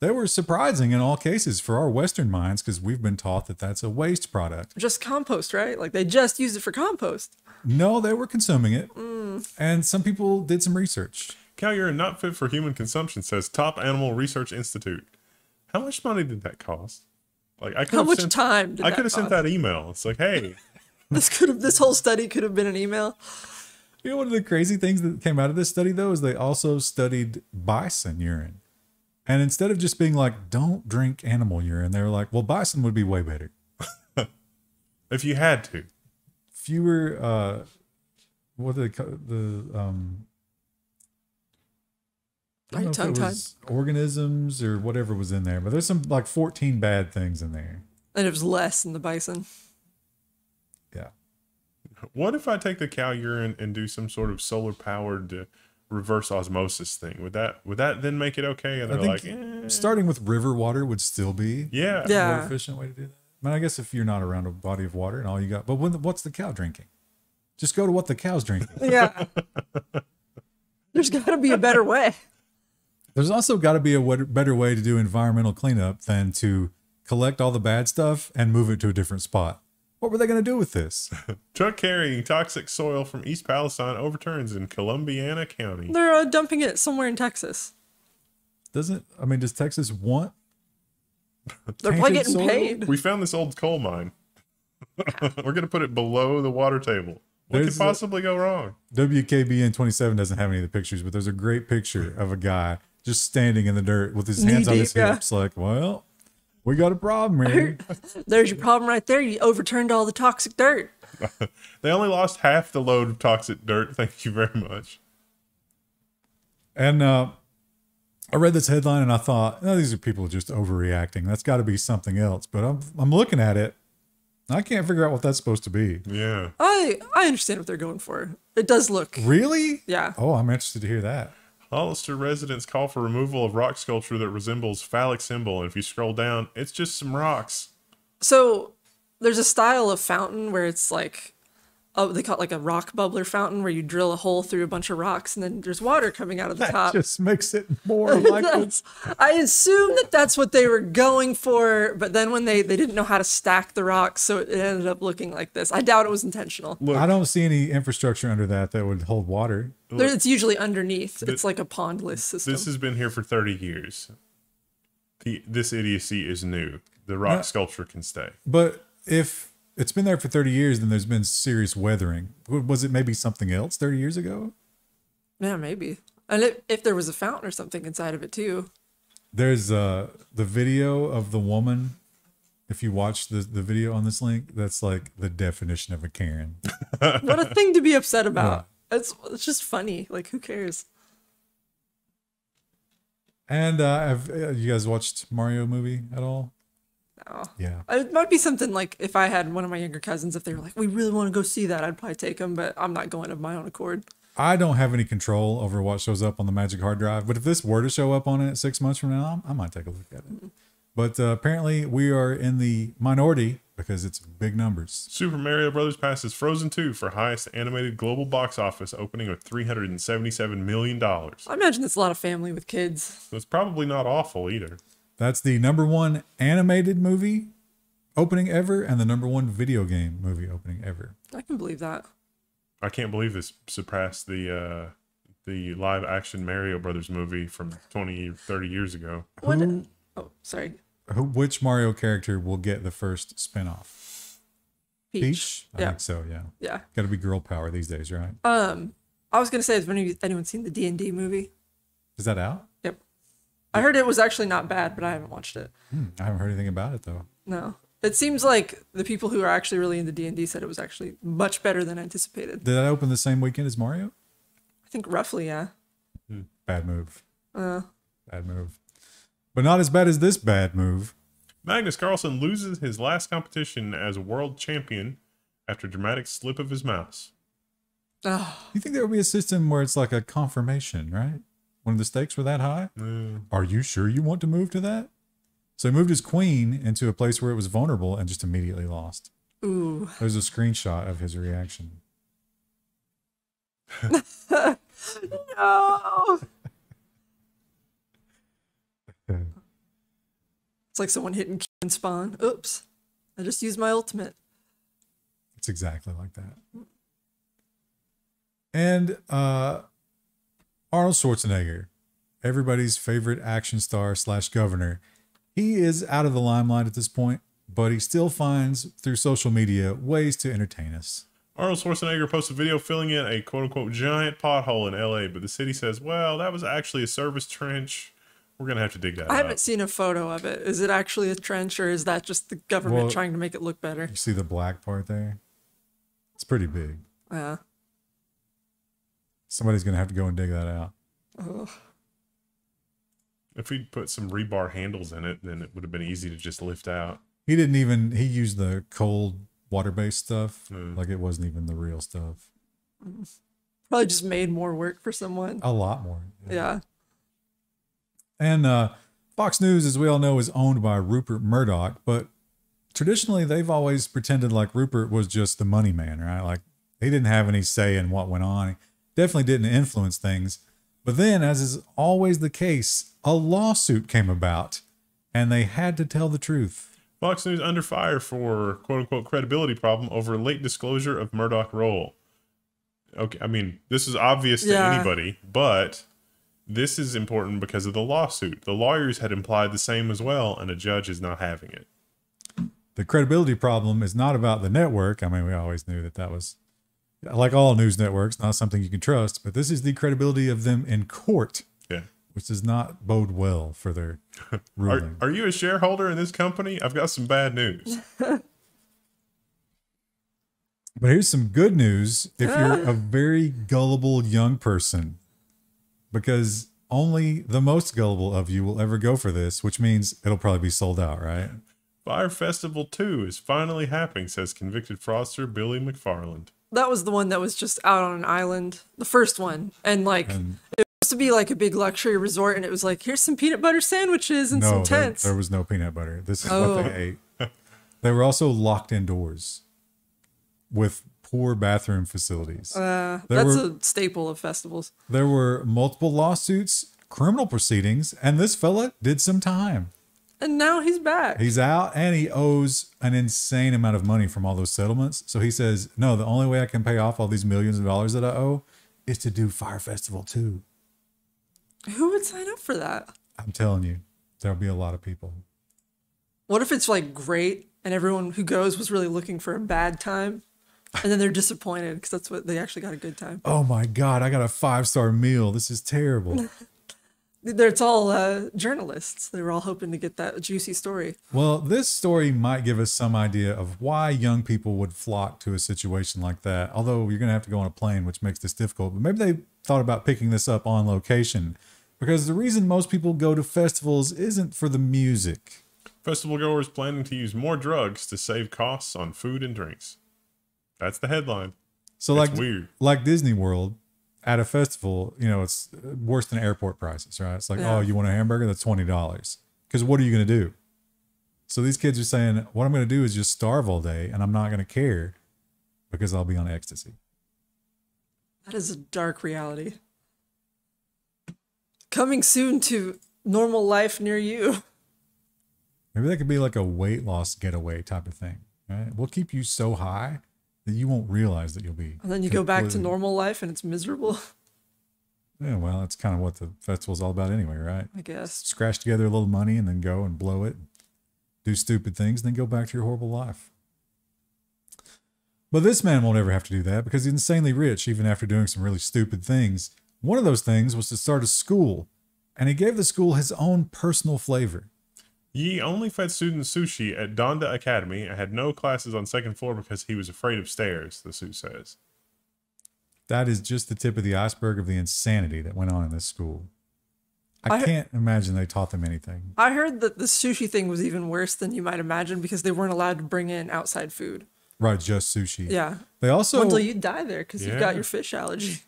They were surprising in all cases for our Western minds, because we've been taught that that's a waste product. Just compost, right? Like they just used it for compost. No, they were consuming it. Mm. And some people did some research. Cow urine not fit for human consumption, says Top Animal Research Institute. How much money did that cost? Like I could have sent, I could have sent that email. It's like, hey. This whole study could have been an email. You know, one of the crazy things that came out of this study, though, is they also studied bison urine. And instead of just being like, don't drink animal urine, they were like, well, bison would be way better. If you had to. Fewer, what are they called? The, I don't know if it was organisms or whatever was in there, but there's some like 14 bad things in there. And it was less in the bison. Yeah. What if I take the cow urine and do some sort of solar powered reverse osmosis thing? Would that then make it okay? And they're like, eh. Starting with river water would still be a more efficient way to do that. I mean, I guess if you're not around a body of water and all you got, but what's the cow drinking? Just go to what the cow's drinking. Yeah. There's got to be a better way. There's also got to be a better way to do environmental cleanup than to collect all the bad stuff and move it to a different spot. What were they going to do with this? Truck carrying toxic soil from East Palestine overturns in Columbiana County. They're dumping it somewhere in Texas. Does Texas want? They're probably getting paid. We found this old coal mine. We're going to put it below the water table. What could possibly go wrong? WKBN 27 doesn't have any of the pictures, but there's a great picture of a guy just standing in the dirt with his hands on his hips like, well... We got a problem here. There's your problem right there. You overturned all the toxic dirt. They only lost half the load of toxic dirt. Thank you very much. And I read this headline and I thought, no, these are people just overreacting. That's got to be something else. But I'm looking at it. I can't figure out what that's supposed to be. Yeah. I understand what they're going for. It does look. Really? Yeah. Oh, I'm interested to hear that. Hollister residents call for removal of rock sculpture that resembles phallic symbol. And if you scroll down, it's just some rocks. So there's a style of fountain where it's like, oh, they call it like a rock bubbler fountain where you drill a hole through a bunch of rocks and then there's water coming out of the top. That just makes it more like this. I assume that that's what they were going for, but then when they didn't know how to stack the rocks, so it ended up looking like this. I doubt it was intentional. Look, I don't see any infrastructure under that would hold water. Look, it's usually underneath. It's like a pondless system. This has been here for 30 years. This idiocy is new. The rock sculpture can stay. But if it's been there for 30 years, then there's been serious weathering. Was it maybe something else 30 years ago? Yeah, maybe. And if there was a fountain or something inside of it too. There's the video of the woman. If you watch the video on this link, that's like the definition of a Karen. What a thing to be upset about. Yeah. It's just funny. Like, who cares? And you guys watched Mario movie at all? No. Yeah. It might be something like if I had one of my younger cousins, if they were like, we really want to go see that, I'd probably take them, but I'm not going of my own accord. I don't have any control over what shows up on the magic hard drive, but if this were to show up on it 6 months from now, I might take a look at it. Mm-hmm. But apparently we are in the minority because it's big numbers. Super Mario Brothers passes Frozen 2 for highest animated global box office opening with $377 million. I imagine it's a lot of family with kids. So it's probably not awful either. That's the #1 animated movie opening ever and the #1 video game movie opening ever. I can believe that. I can't believe this surpassed the live action Mario Brothers movie from 20, 30 years ago. Which Mario character will get the first spinoff? Peach? I think so, yeah. Yeah. Got to be girl power these days, right? I was going to say, has anyone seen the D&D movie? Is that out? Yep. I heard it was actually not bad, but I haven't watched it. I haven't heard anything about it, though. No. It seems like the people who are actually really into D&D said it was actually much better than anticipated. Did that open the same weekend as Mario? I think roughly, yeah. Bad move. Bad move. But not as bad as this bad move. Magnus Carlsen loses his last competition as world champion after dramatic slip of his mouse. Oh. You think there would be a system where it's like a confirmation, right? When the stakes were that high? Are you sure you want to move to that? So he moved his queen into a place where it was vulnerable and just immediately lost. Ooh. There's a screenshot of his reaction. No. It's like someone hitting Q and spawn. Oops. I just used my ultimate. It's exactly like that. And Arnold Schwarzenegger, everybody's favorite action star slash governor. He is out of the limelight at this point, but he still finds through social media ways to entertain us. Arnold Schwarzenegger posted a video filling in a quote-unquote giant pothole in LA, but the city says, well, that was actually a service trench. We're going to have to dig that out. I haven't seen a photo of it. Is it actually a trench, or is that just the government trying to make it look better? You see the black part there? It's pretty big. Yeah. Somebody's going to have to go and dig that out. Oh. If we put some rebar handles in it, then it would have been easy to just lift out. He didn't even... He used the cold water-based stuff. Like it wasn't even the real stuff. Probably just made more work for someone. A lot more. Yeah. And Fox News, as we all know, is owned by Rupert Murdoch, but traditionally they've always pretended like Rupert was just the money man, right? Like he didn't have any say in what went on. He definitely didn't influence things. But then, as is always the case, a lawsuit came about and they had to tell the truth. Fox News under fire for quote-unquote credibility problem over late disclosure of Murdoch role. Okay, I mean, this is obvious to anybody, but... This is important because of the lawsuit. The lawyers had implied the same as well, and a judge is not having it. The credibility problem is not about the network. I mean, we always knew that that was, like all news networks, not something you can trust, but this is the credibility of them in court, which does not bode well for their ruling. Are you a shareholder in this company? I've got some bad news. But here's some good news if you're a very gullible young person. Because only the most gullible of you will ever go for this, which means it'll probably be sold out, right? Fire Festival 2 is finally happening, says convicted fraudster Billy McFarland. That was the one that was just out on an island. The first one. And like, it was supposed to be like a big luxury resort. And it was like, here's some peanut butter sandwiches and some tents. There was no peanut butter. This is what they ate. They were also locked indoors with... Poor bathroom facilities. That's a staple of festivals. There were multiple lawsuits, criminal proceedings, and this fella did some time. And now he's back. He's out, and he owes an insane amount of money from all those settlements. So he says, no, the only way I can pay off all these millions of dollars that I owe is to do Fire Festival 2. Who would sign up for that? I'm telling you, there'll be a lot of people. What if it's like great and everyone who goes was really looking for a bad time? And then they're disappointed because that's what they actually got a good time. Oh my God, I got a 5-star meal. This is terrible. It's all journalists. They were all hoping to get that juicy story. Well, this story might give us some idea of why young people would flock to a situation like that. Although you're going to have to go on a plane, which makes this difficult. But maybe they thought about picking this up on location, because the reason most people go to festivals isn't for the music. Festival goers planning to use more drugs to save costs on food and drinks. That's the headline. So it's like weird. Like Disney World at a festival, you know, it's worse than airport prices, right? It's like, oh, you want a hamburger? That's $20. Because what are you going to do? So these kids are saying, what I'm going to do is just starve all day and I'm not going to care because I'll be on ecstasy. That is a dark reality. Coming soon to normal life near you. Maybe that could be like a weight loss getaway type of thing, right? We'll keep you so high that you won't realize that you'll be. And then you go back to normal life and it's miserable. Yeah, well, that's kind of what the festival's all about anyway, right? I guess. Scratch together a little money and then go and blow it. Do stupid things and then go back to your horrible life. But this man won't ever have to do that because he's insanely rich, even after doing some really stupid things. One of those things was to start a school, and he gave the school his own personal flavor. Ye only fed students sushi at Donda Academy. I had no classes on second floor because he was afraid of stairs, the suit says. That is just the tip of the iceberg of the insanity that went on in this school. I can't imagine they taught them anything. I heard that the sushi thing was even worse than you might imagine because they weren't allowed to bring in outside food. Right, just sushi. Yeah. They also... Until you die there because you've got your fish allergy.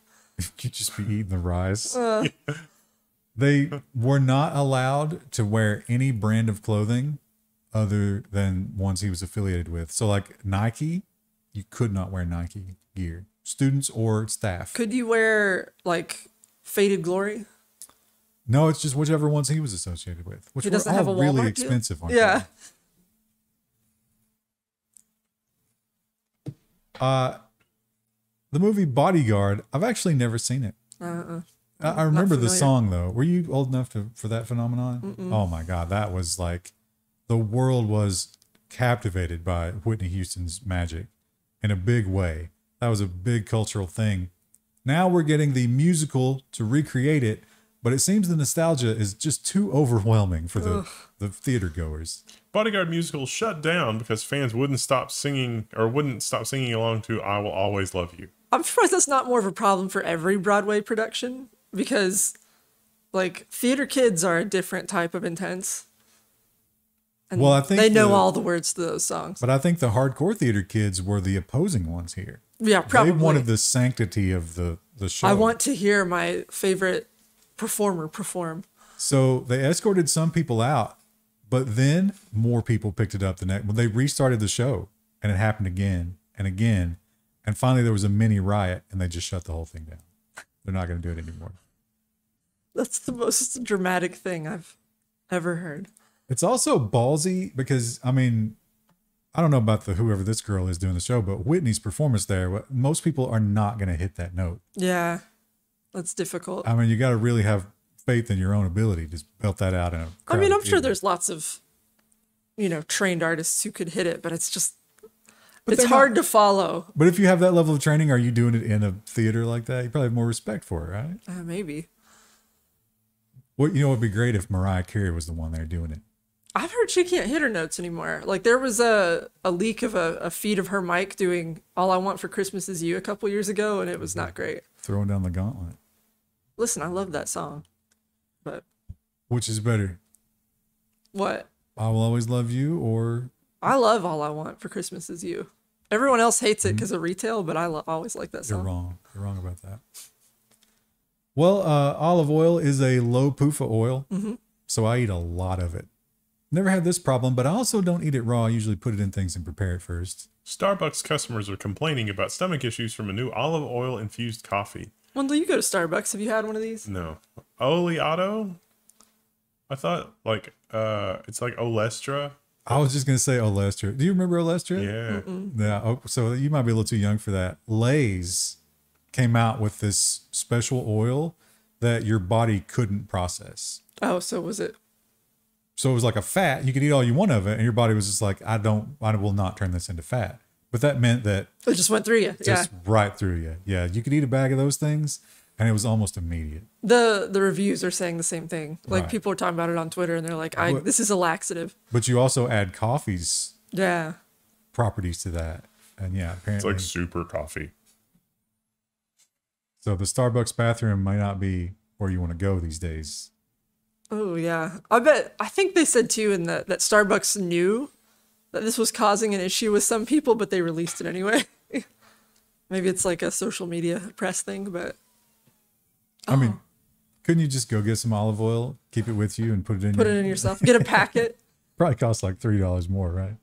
You'd just be eating the rice. They were not allowed to wear any brand of clothing other than ones he was affiliated with. So like Nike, you could not wear Nike gear. Students or staff. Could you wear like Faded Glory? No, it's just whichever ones he was associated with, which were all really expensive. Yeah. The movie Bodyguard, I've actually never seen it. I remember the song though. Were you old enough for that phenomenon? Oh my God. That was like, the world was captivated by Whitney Houston's magic in a big way. That was a big cultural thing. Now we're getting the musical to recreate it. But it seems the nostalgia is just too overwhelming for the theater goers. Bodyguard musical shut down because fans wouldn't stop singing along to I Will Always Love You. I'm surprised that's not more of a problem for every Broadway production, because like theater kids are a different type of intense. And well, I think they know all the words to those songs. But I think the hardcore theater kids were the opposing ones here. Yeah, probably. They wanted the sanctity of the show. I want to hear my favorite performer perform. So they escorted some people out, but then more people picked it up the next. When they restarted the show, and it happened again and again, and finally there was a mini riot, and they just shut the whole thing down. They're not going to do it anymore. That's the most dramatic thing I've ever heard. It's also ballsy because, I mean, I don't know about the whoever this girl is doing the show, but Whitney's performance there, most people are not going to hit that note. Yeah. That's difficult. I mean, you got to really have faith in your own ability to belt that out. In a crowd. I mean, I'm sure there's lots of, you know, trained artists who could hit it, but it's just, it's hard to follow. But if you have that level of training, are you doing it in a theater like that? You probably have more respect for it, right? Maybe. Well, you know, it'd be great if Mariah Carey was the one there doing it. I've heard she can't hit her notes anymore. Like there was a leak of a feed of her mic doing All I Want for Christmas Is You a couple years ago, and it was not great. Throwing down the gauntlet. Listen, I love that song, but which is better? What? I Will Always Love You, or I love All I Want for Christmas Is You. Everyone else hates it because of retail, but I always like that song. You're wrong. You're wrong about that. Well, olive oil is a low PUFA oil, so I eat a lot of it. Never had this problem, but I also don't eat it raw. I usually put it in things and prepare it first. Starbucks customers are complaining about stomach issues from a new olive oil infused coffee. Wendell, you go to Starbucks. Have you had one of these? No. Oleato? I thought, like, it's like Olestra. I was just going to say Olestra. Do you remember Olestra? Yeah. Yeah. Oh, so you might be a little too young for that. Lay's came out with this special oil that your body couldn't process. Oh, so was it? So it was like a fat. You could eat all you want of it, and your body was just like, I will not turn this into fat. But that meant that it just went through you. Just right through you. Yeah. You could eat a bag of those things and it was almost immediate. The reviews are saying the same thing. Like people are talking about it on Twitter and they're like, this is a laxative. But you also add coffee's properties to that. And yeah, apparently it's like super coffee. So the Starbucks bathroom might not be where you want to go these days. Oh yeah. I think they said too in that Starbucks knew that this was causing an issue with some people, but they released it anyway. Maybe it's like a social media press thing, but... Oh. I mean, couldn't you just go get some olive oil, keep it with you, and put it in yourself. Get a packet. Probably costs like $3 more, right?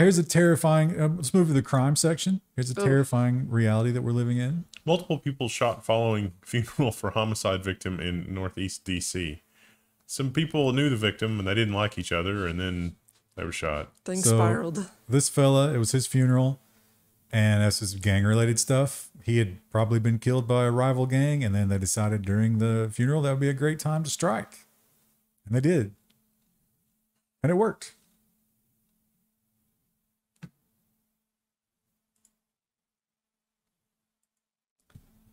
Here's a terrifying... let's move to the crime section. Here's a terrifying reality that we're living in. Multiple people shot following funeral for homicide victim in Northeast D.C. Some people knew the victim, and they didn't like each other, and then... they were shot. Things spiraled. This fella, it was his funeral, and that's his gang-related stuff. He had probably been killed by a rival gang, and then they decided during the funeral that would be a great time to strike. And they did. And it worked.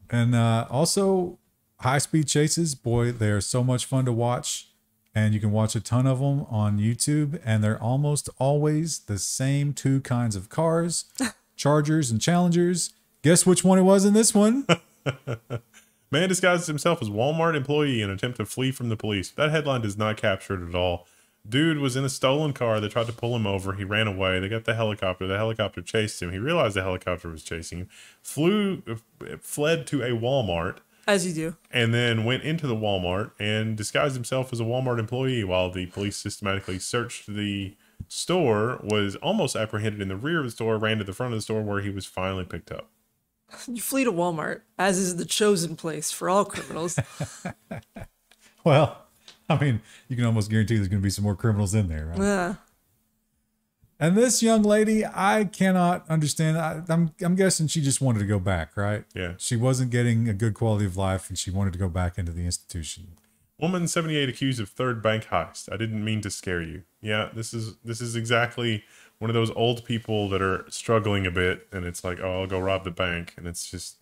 And also high-speed chases. Boy, they're so much fun to watch. And you can watch a ton of them on YouTube. And they're almost always the same two kinds of cars, Chargers and Challengers. Guess which one it was in this one? Man disguises himself as Walmart employee in an attempt to flee from the police. That headline does not capture it at all. Dude was in a stolen car. They tried to pull him over. He ran away. They got the helicopter. The helicopter chased him. He realized the helicopter was chasing him. Fled to a Walmart. As you do. And then went into the Walmart and disguised himself as a Walmart employee while the police systematically searched the store, was almost apprehended in the rear of the store, ran to the front of the store where he was finally picked up. You flee to Walmart, as is the chosen place for all criminals. Well, I mean, you can almost guarantee there's going to be some more criminals in there, right? Yeah. And this young lady, I cannot understand. I'm guessing she just wanted to go back, right? Yeah. She wasn't getting a good quality of life, and she wanted to go back into the institution. Woman 78 accused of third bank heist. I didn't mean to scare you. Yeah, this is exactly one of those old people that are struggling a bit, and it's like, oh, I'll go rob the bank, and it's just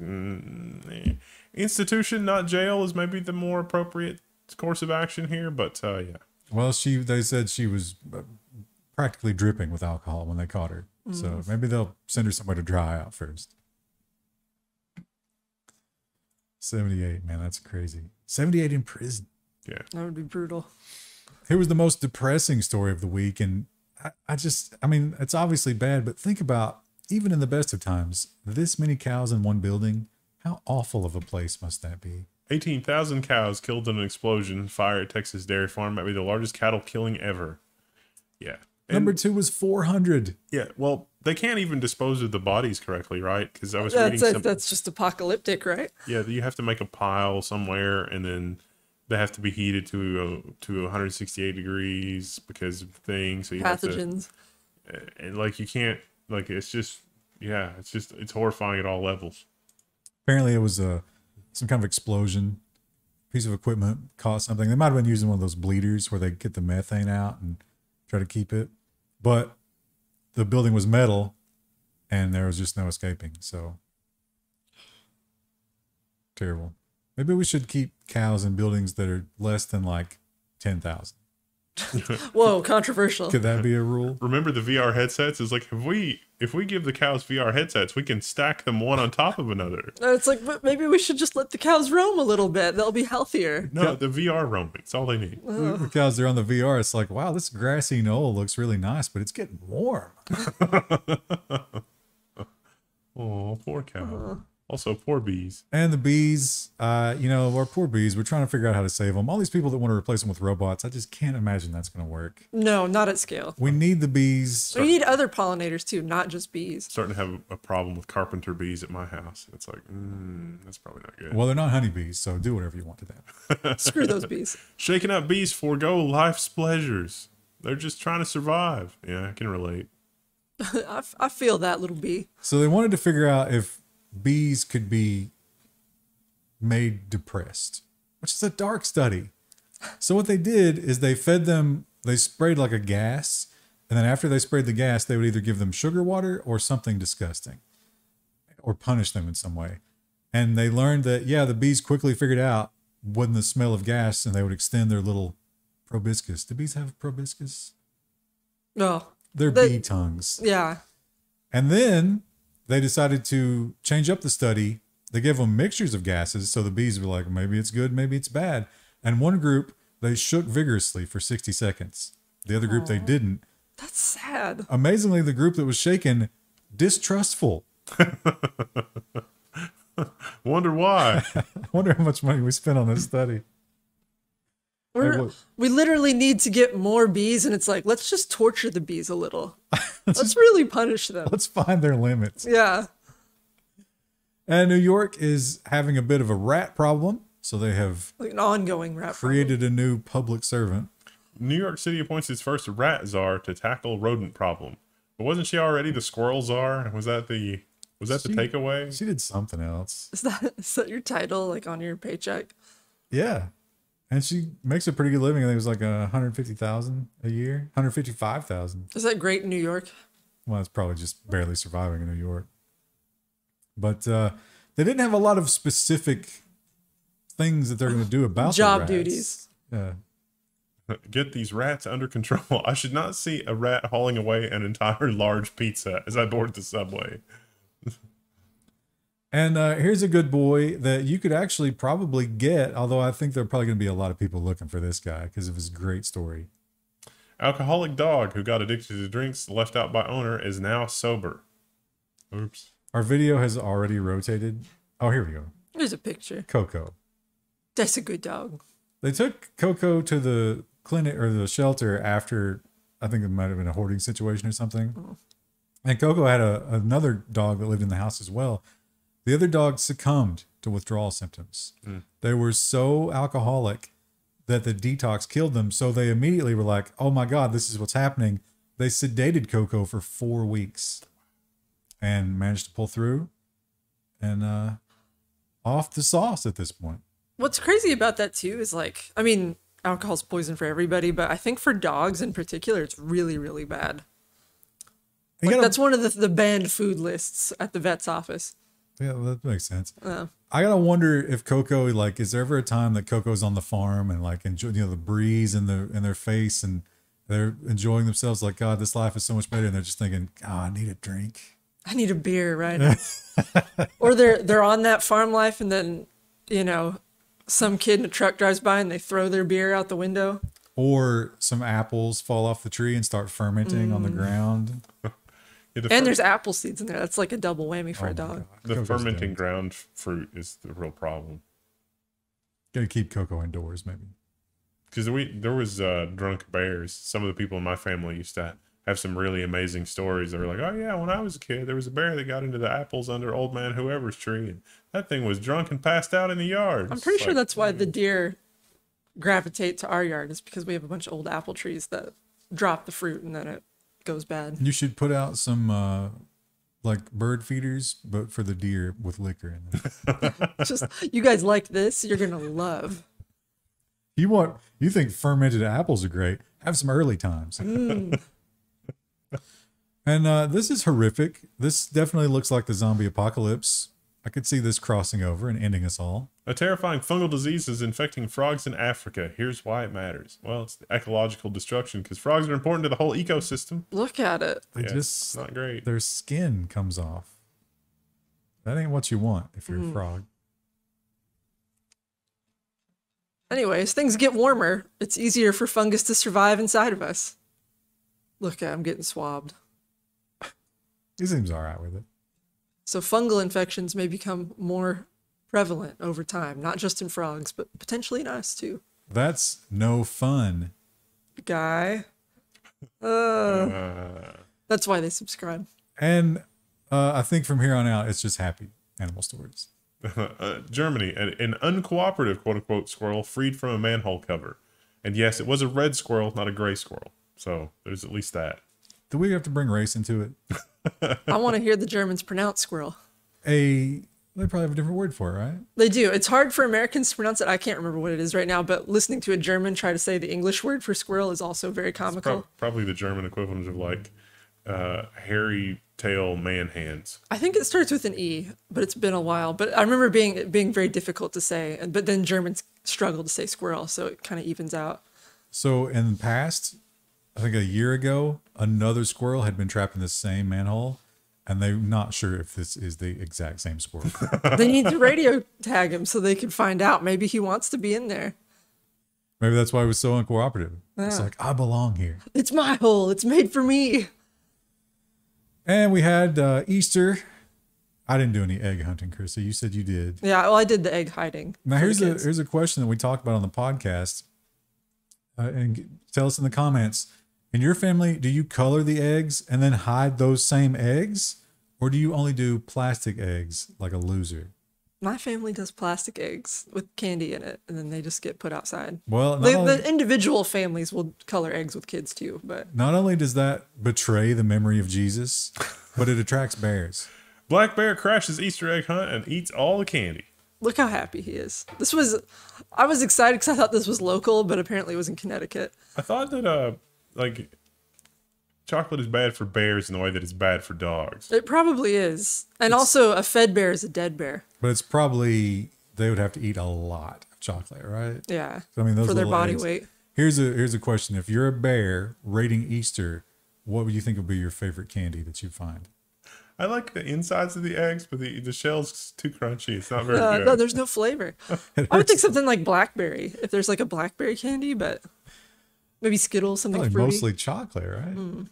institution, not jail, is maybe the more appropriate course of action here. But yeah. Well, they said she was practically dripping with alcohol when they caught her. Mm. So maybe they'll send her somewhere to dry out first. 78, man, that's crazy. 78 in prison. Yeah. That would be brutal. Here was the most depressing story of the week. And I mean, it's obviously bad, but think about, even in the best of times, this many cows in one building, how awful of a place must that be? 18,000 cows killed in an explosion. Fire at Texas dairy farm might be the largest cattle killing ever. Yeah. Number two was 400. Yeah. Well, they can't even dispose of the bodies correctly, right? Because I was reading something. That's just apocalyptic, right? Yeah. You have to make a pile somewhere, and then they have to be heated to 168 degrees because of things. So you pathogens. Have to, and like, you can't, like, it's just, yeah, it's just, it's horrifying at all levels. Apparently it was some kind of explosion. Piece of equipment caught something. They might have been using one of those bleeders where they get the methane out and try to keep it, but the building was metal and there was just no escaping. So terrible. Maybe we should keep cows in buildings that are less than like 10,000. Whoa, controversial. Could that be a rule? Remember the VR headsets? It's like, if we give the cows VR headsets, we can stack them one on top of another. It's like, but maybe we should just let the cows roam a little bit. They'll be healthier. No, the VR roaming. It's all they need. Oh. The cows are on the VR. It's like, wow, this grassy knoll looks really nice, but it's getting warm. Oh, poor cow. Also, poor bees. And the bees, you know, our poor bees, we're trying to figure out how to save them. All these people that want to replace them with robots, I just can't imagine that's going to work. No, not at scale. We need the bees. We need other pollinators too, not just bees. Starting to have a problem with carpenter bees at my house. It's like, that's probably not good. Well, they're not honeybees, so do whatever you want to them. Screw those bees. Shaking up bees forego life's pleasures. They're just trying to survive. Yeah, I can relate. I feel that little bee. So they wanted to figure out if bees could be made depressed, which is a dark study. So what they did is they fed them, they sprayed like a gas, and then after they sprayed the gas, they would either give them sugar water or something disgusting or punish them in some way. And they learned that, yeah, the bees quickly figured out wasn't the smell of gas, and they would extend their little proboscis. Do bees have proboscis? No. They're bee tongues. Yeah. And then they decided to change up the study. They gave them mixtures of gases. So the bees were like, maybe it's good, maybe it's bad. And one group, they shook vigorously for 60 seconds. The other group, they didn't. That's sad. Amazingly, the group that was shaken, distrustful. Wonder why. Wonder how much money we spent on this study. We literally need to get more bees, and it's like, let's just torture the bees a little. Let's really punish them. Let's find their limits. Yeah. And New York is having a bit of a rat problem, so they have like an ongoing rat created problem. A new public servant. New York City appoints its first rat czar to tackle rodent problem. But wasn't she already the squirrel czar? Was that the takeaway? She did something else. Is that your title, like on your paycheck? Yeah. And she makes a pretty good living. I think it was like $150,000 a year, $155,000. Is that great in New York? Well, it's probably just barely surviving in New York. But They didn't have a lot of specific things that they're going to do about job duties. Yeah. Get these rats under control. I should not see a rat hauling away an entire large pizza as I board the subway. And here's a good boy that you could actually probably get, although I think there are probably going to be a lot of people looking for this guy because of his great story. Alcoholic dog who got addicted to drinks left out by owner is now sober. Oops. Our video has already rotated. Oh, here we go. There's a picture. Coco. That's a good dog. They took Coco to the clinic or the shelter after, I think it might have been a hoarding situation or something. Oh. And Coco had another dog that lived in the house as well. The other dog succumbed to withdrawal symptoms. Mm. They were so alcoholic that the detox killed them. So they immediately were like, oh my God, this is what's happening. They sedated Coco for 4 weeks and managed to pull through and off the sauce at this point. What's crazy about that too is like, I mean, alcohol's poison for everybody, but I think for dogs in particular, it's really, really bad. Like, that's one of the banned food lists at the vet's office. Yeah, that makes sense. I gotta wonder if Coco, like, is there ever a time that Coco's on the farm and like enjoy, you know, the breeze in their face and they're enjoying themselves, like, God, this life is so much better, and they're just thinking, God, I need a drink. I need a beer right now. Or they're on that farm life, and then, you know, some kid in a truck drives by and they throw their beer out the window. Or some apples fall off the tree and start fermenting on the ground. And there's apple seeds in there. That's like a double whammy for a dog. The fermenting ground fruit is the real problem. Gotta keep Coco indoors, maybe. Because there was drunk bears. Some of the people in my family used to have some really amazing stories. They were like, oh yeah, when I was a kid, there was a bear that got into the apples under old man whoever's tree. And that thing was drunk and passed out in the yard. I'm pretty sure that's why the deer gravitate to our yard, is because we have a bunch of old apple trees that drop the fruit and then it goes bad. You should put out some like bird feeders, but for the deer with liquor in them. Just, you guys like this, you're gonna love. You think fermented apples are great? Have some early times. And this is horrific. This definitely looks like the zombie apocalypse. I could see this crossing over and ending us all. A terrifying fungal disease is infecting frogs in Africa. Here's why it matters. Well, it's the ecological destruction, because frogs are important to the whole ecosystem. Look at it. They just, not great. Their skin comes off. That ain't what you want if you're a frog. Anyways, things get warmer. It's easier for fungus to survive inside of us. Look at him getting swabbed. He seems all right with it. So fungal infections may become more prevalent over time, not just in frogs, but potentially in us too. That's no fun, guy. That's why they subscribe. And I think from here on out, it's just happy animal stories. Germany, an uncooperative quote-unquote squirrel freed from a manhole cover. And yes, it was a red squirrel, not a gray squirrel. So there's at least that. Do we have to bring race into it? I want to hear the Germans pronounce squirrel. They probably have a different word for it, right? They do. It's hard for Americans to pronounce it. I can't remember what it is right now, but listening to a German try to say the English word for squirrel is also very comical. Probably the German equivalent of like hairy tail man hands. I think it starts with an E, but it's been a while. But I remember being very difficult to say, but then Germans struggle to say squirrel, so it kind of evens out. So in the past, I think a year ago, another squirrel had been trapped in the same manhole, and they're not sure if this is the exact same squirrel. They need to radio tag him so they can find out. Maybe he wants to be in there. Maybe that's why he was so uncooperative. Yeah. It's like, I belong here. It's my hole. It's made for me. And we had Easter. I didn't do any egg hunting, Chrissy. You said you did. Yeah, well, I did the egg hiding. Now, here's a question that we talked about on the podcast. And tell us in the comments. In your family, do you color the eggs and then hide those same eggs? Or do you only do plastic eggs like a loser? My family does plastic eggs with candy in it, and then they just get put outside. Well, the individual families will color eggs with kids too. But not only does that betray the memory of Jesus, but it attracts bears. Black bear crashes Easter egg hunt and eats all the candy. Look how happy he is. This was, I was excited because I thought this was local, but apparently it was in Connecticut. I thought that, like chocolate is bad for bears in the way that it's bad for dogs. It probably is. And it's, also a fed bear is a dead bear. But it's probably, they would have to eat a lot of chocolate, right? Yeah. So, I mean, those for their body eggs. Weight. Here's a question. If you're a bear raiding Easter, what would you think would be your favorite candy that you find? I like the insides of the eggs, but the shell's too crunchy. It's not very good. No, there's no flavor. I would think something like blackberry, if there's like a blackberry candy, but maybe Skittles, something fruity. Mostly chocolate, right? Mm.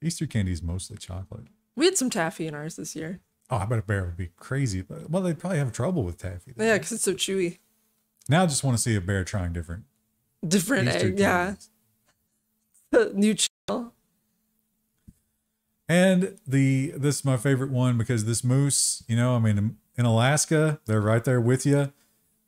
Easter candy is mostly chocolate. We had some taffy in ours this year. Oh, I bet a bear would be crazy. But, well, they'd probably have trouble with taffy. Yeah, because it's so chewy. Now I just want to see a bear trying different Easter egg, candies. Yeah. New chill. And this is my favorite one because this moose, you know, I mean, in Alaska, they're right there with you.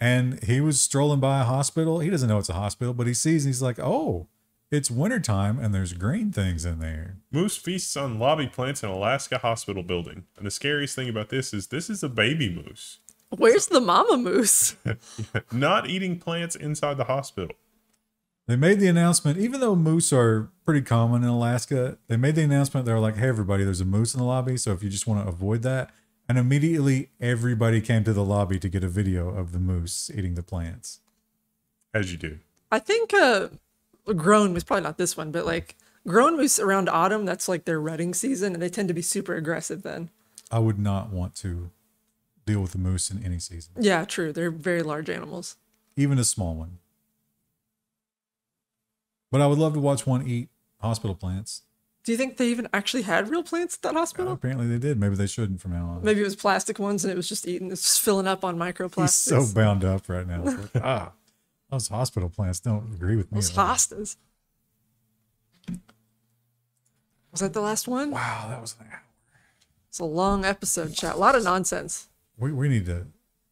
And he was strolling by a hospital. He doesn't know it's a hospital, but he sees and he's like, oh, it's wintertime and there's green things in there. Moose feasts on lobby plants in Alaska hospital building. And the scariest thing about this is a baby moose. Where's the mama moose? Not eating plants inside the hospital. They made the announcement, even though moose are pretty common in Alaska, they made the announcement. They were like, hey, everybody, there's a moose in the lobby. So if you just want to avoid that. And immediately everybody came to the lobby to get a video of the moose eating the plants. As you do. I think grown moose, probably not this one, but like grown moose around autumn, that's like their rutting season. And they tend to be super aggressive then. I would not want to deal with the moose in any season. Yeah, true. They're very large animals. Even a small one. But I would love to watch one eat hospital plants. Do you think they even actually had real plants at that hospital? Apparently they did. Maybe they shouldn't from now on. Maybe it was plastic ones and it was just eating. It's just filling up on microplastics. He's so bound up right now. Like, ah, those hospital plants don't agree with me. Those hostas. Was that the last one? Wow, that was an hour. It's a long episode, chat. A lot of nonsense. We need to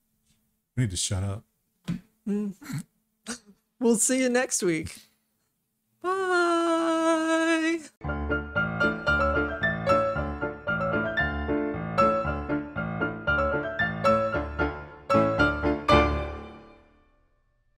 shut up. We'll see you next week.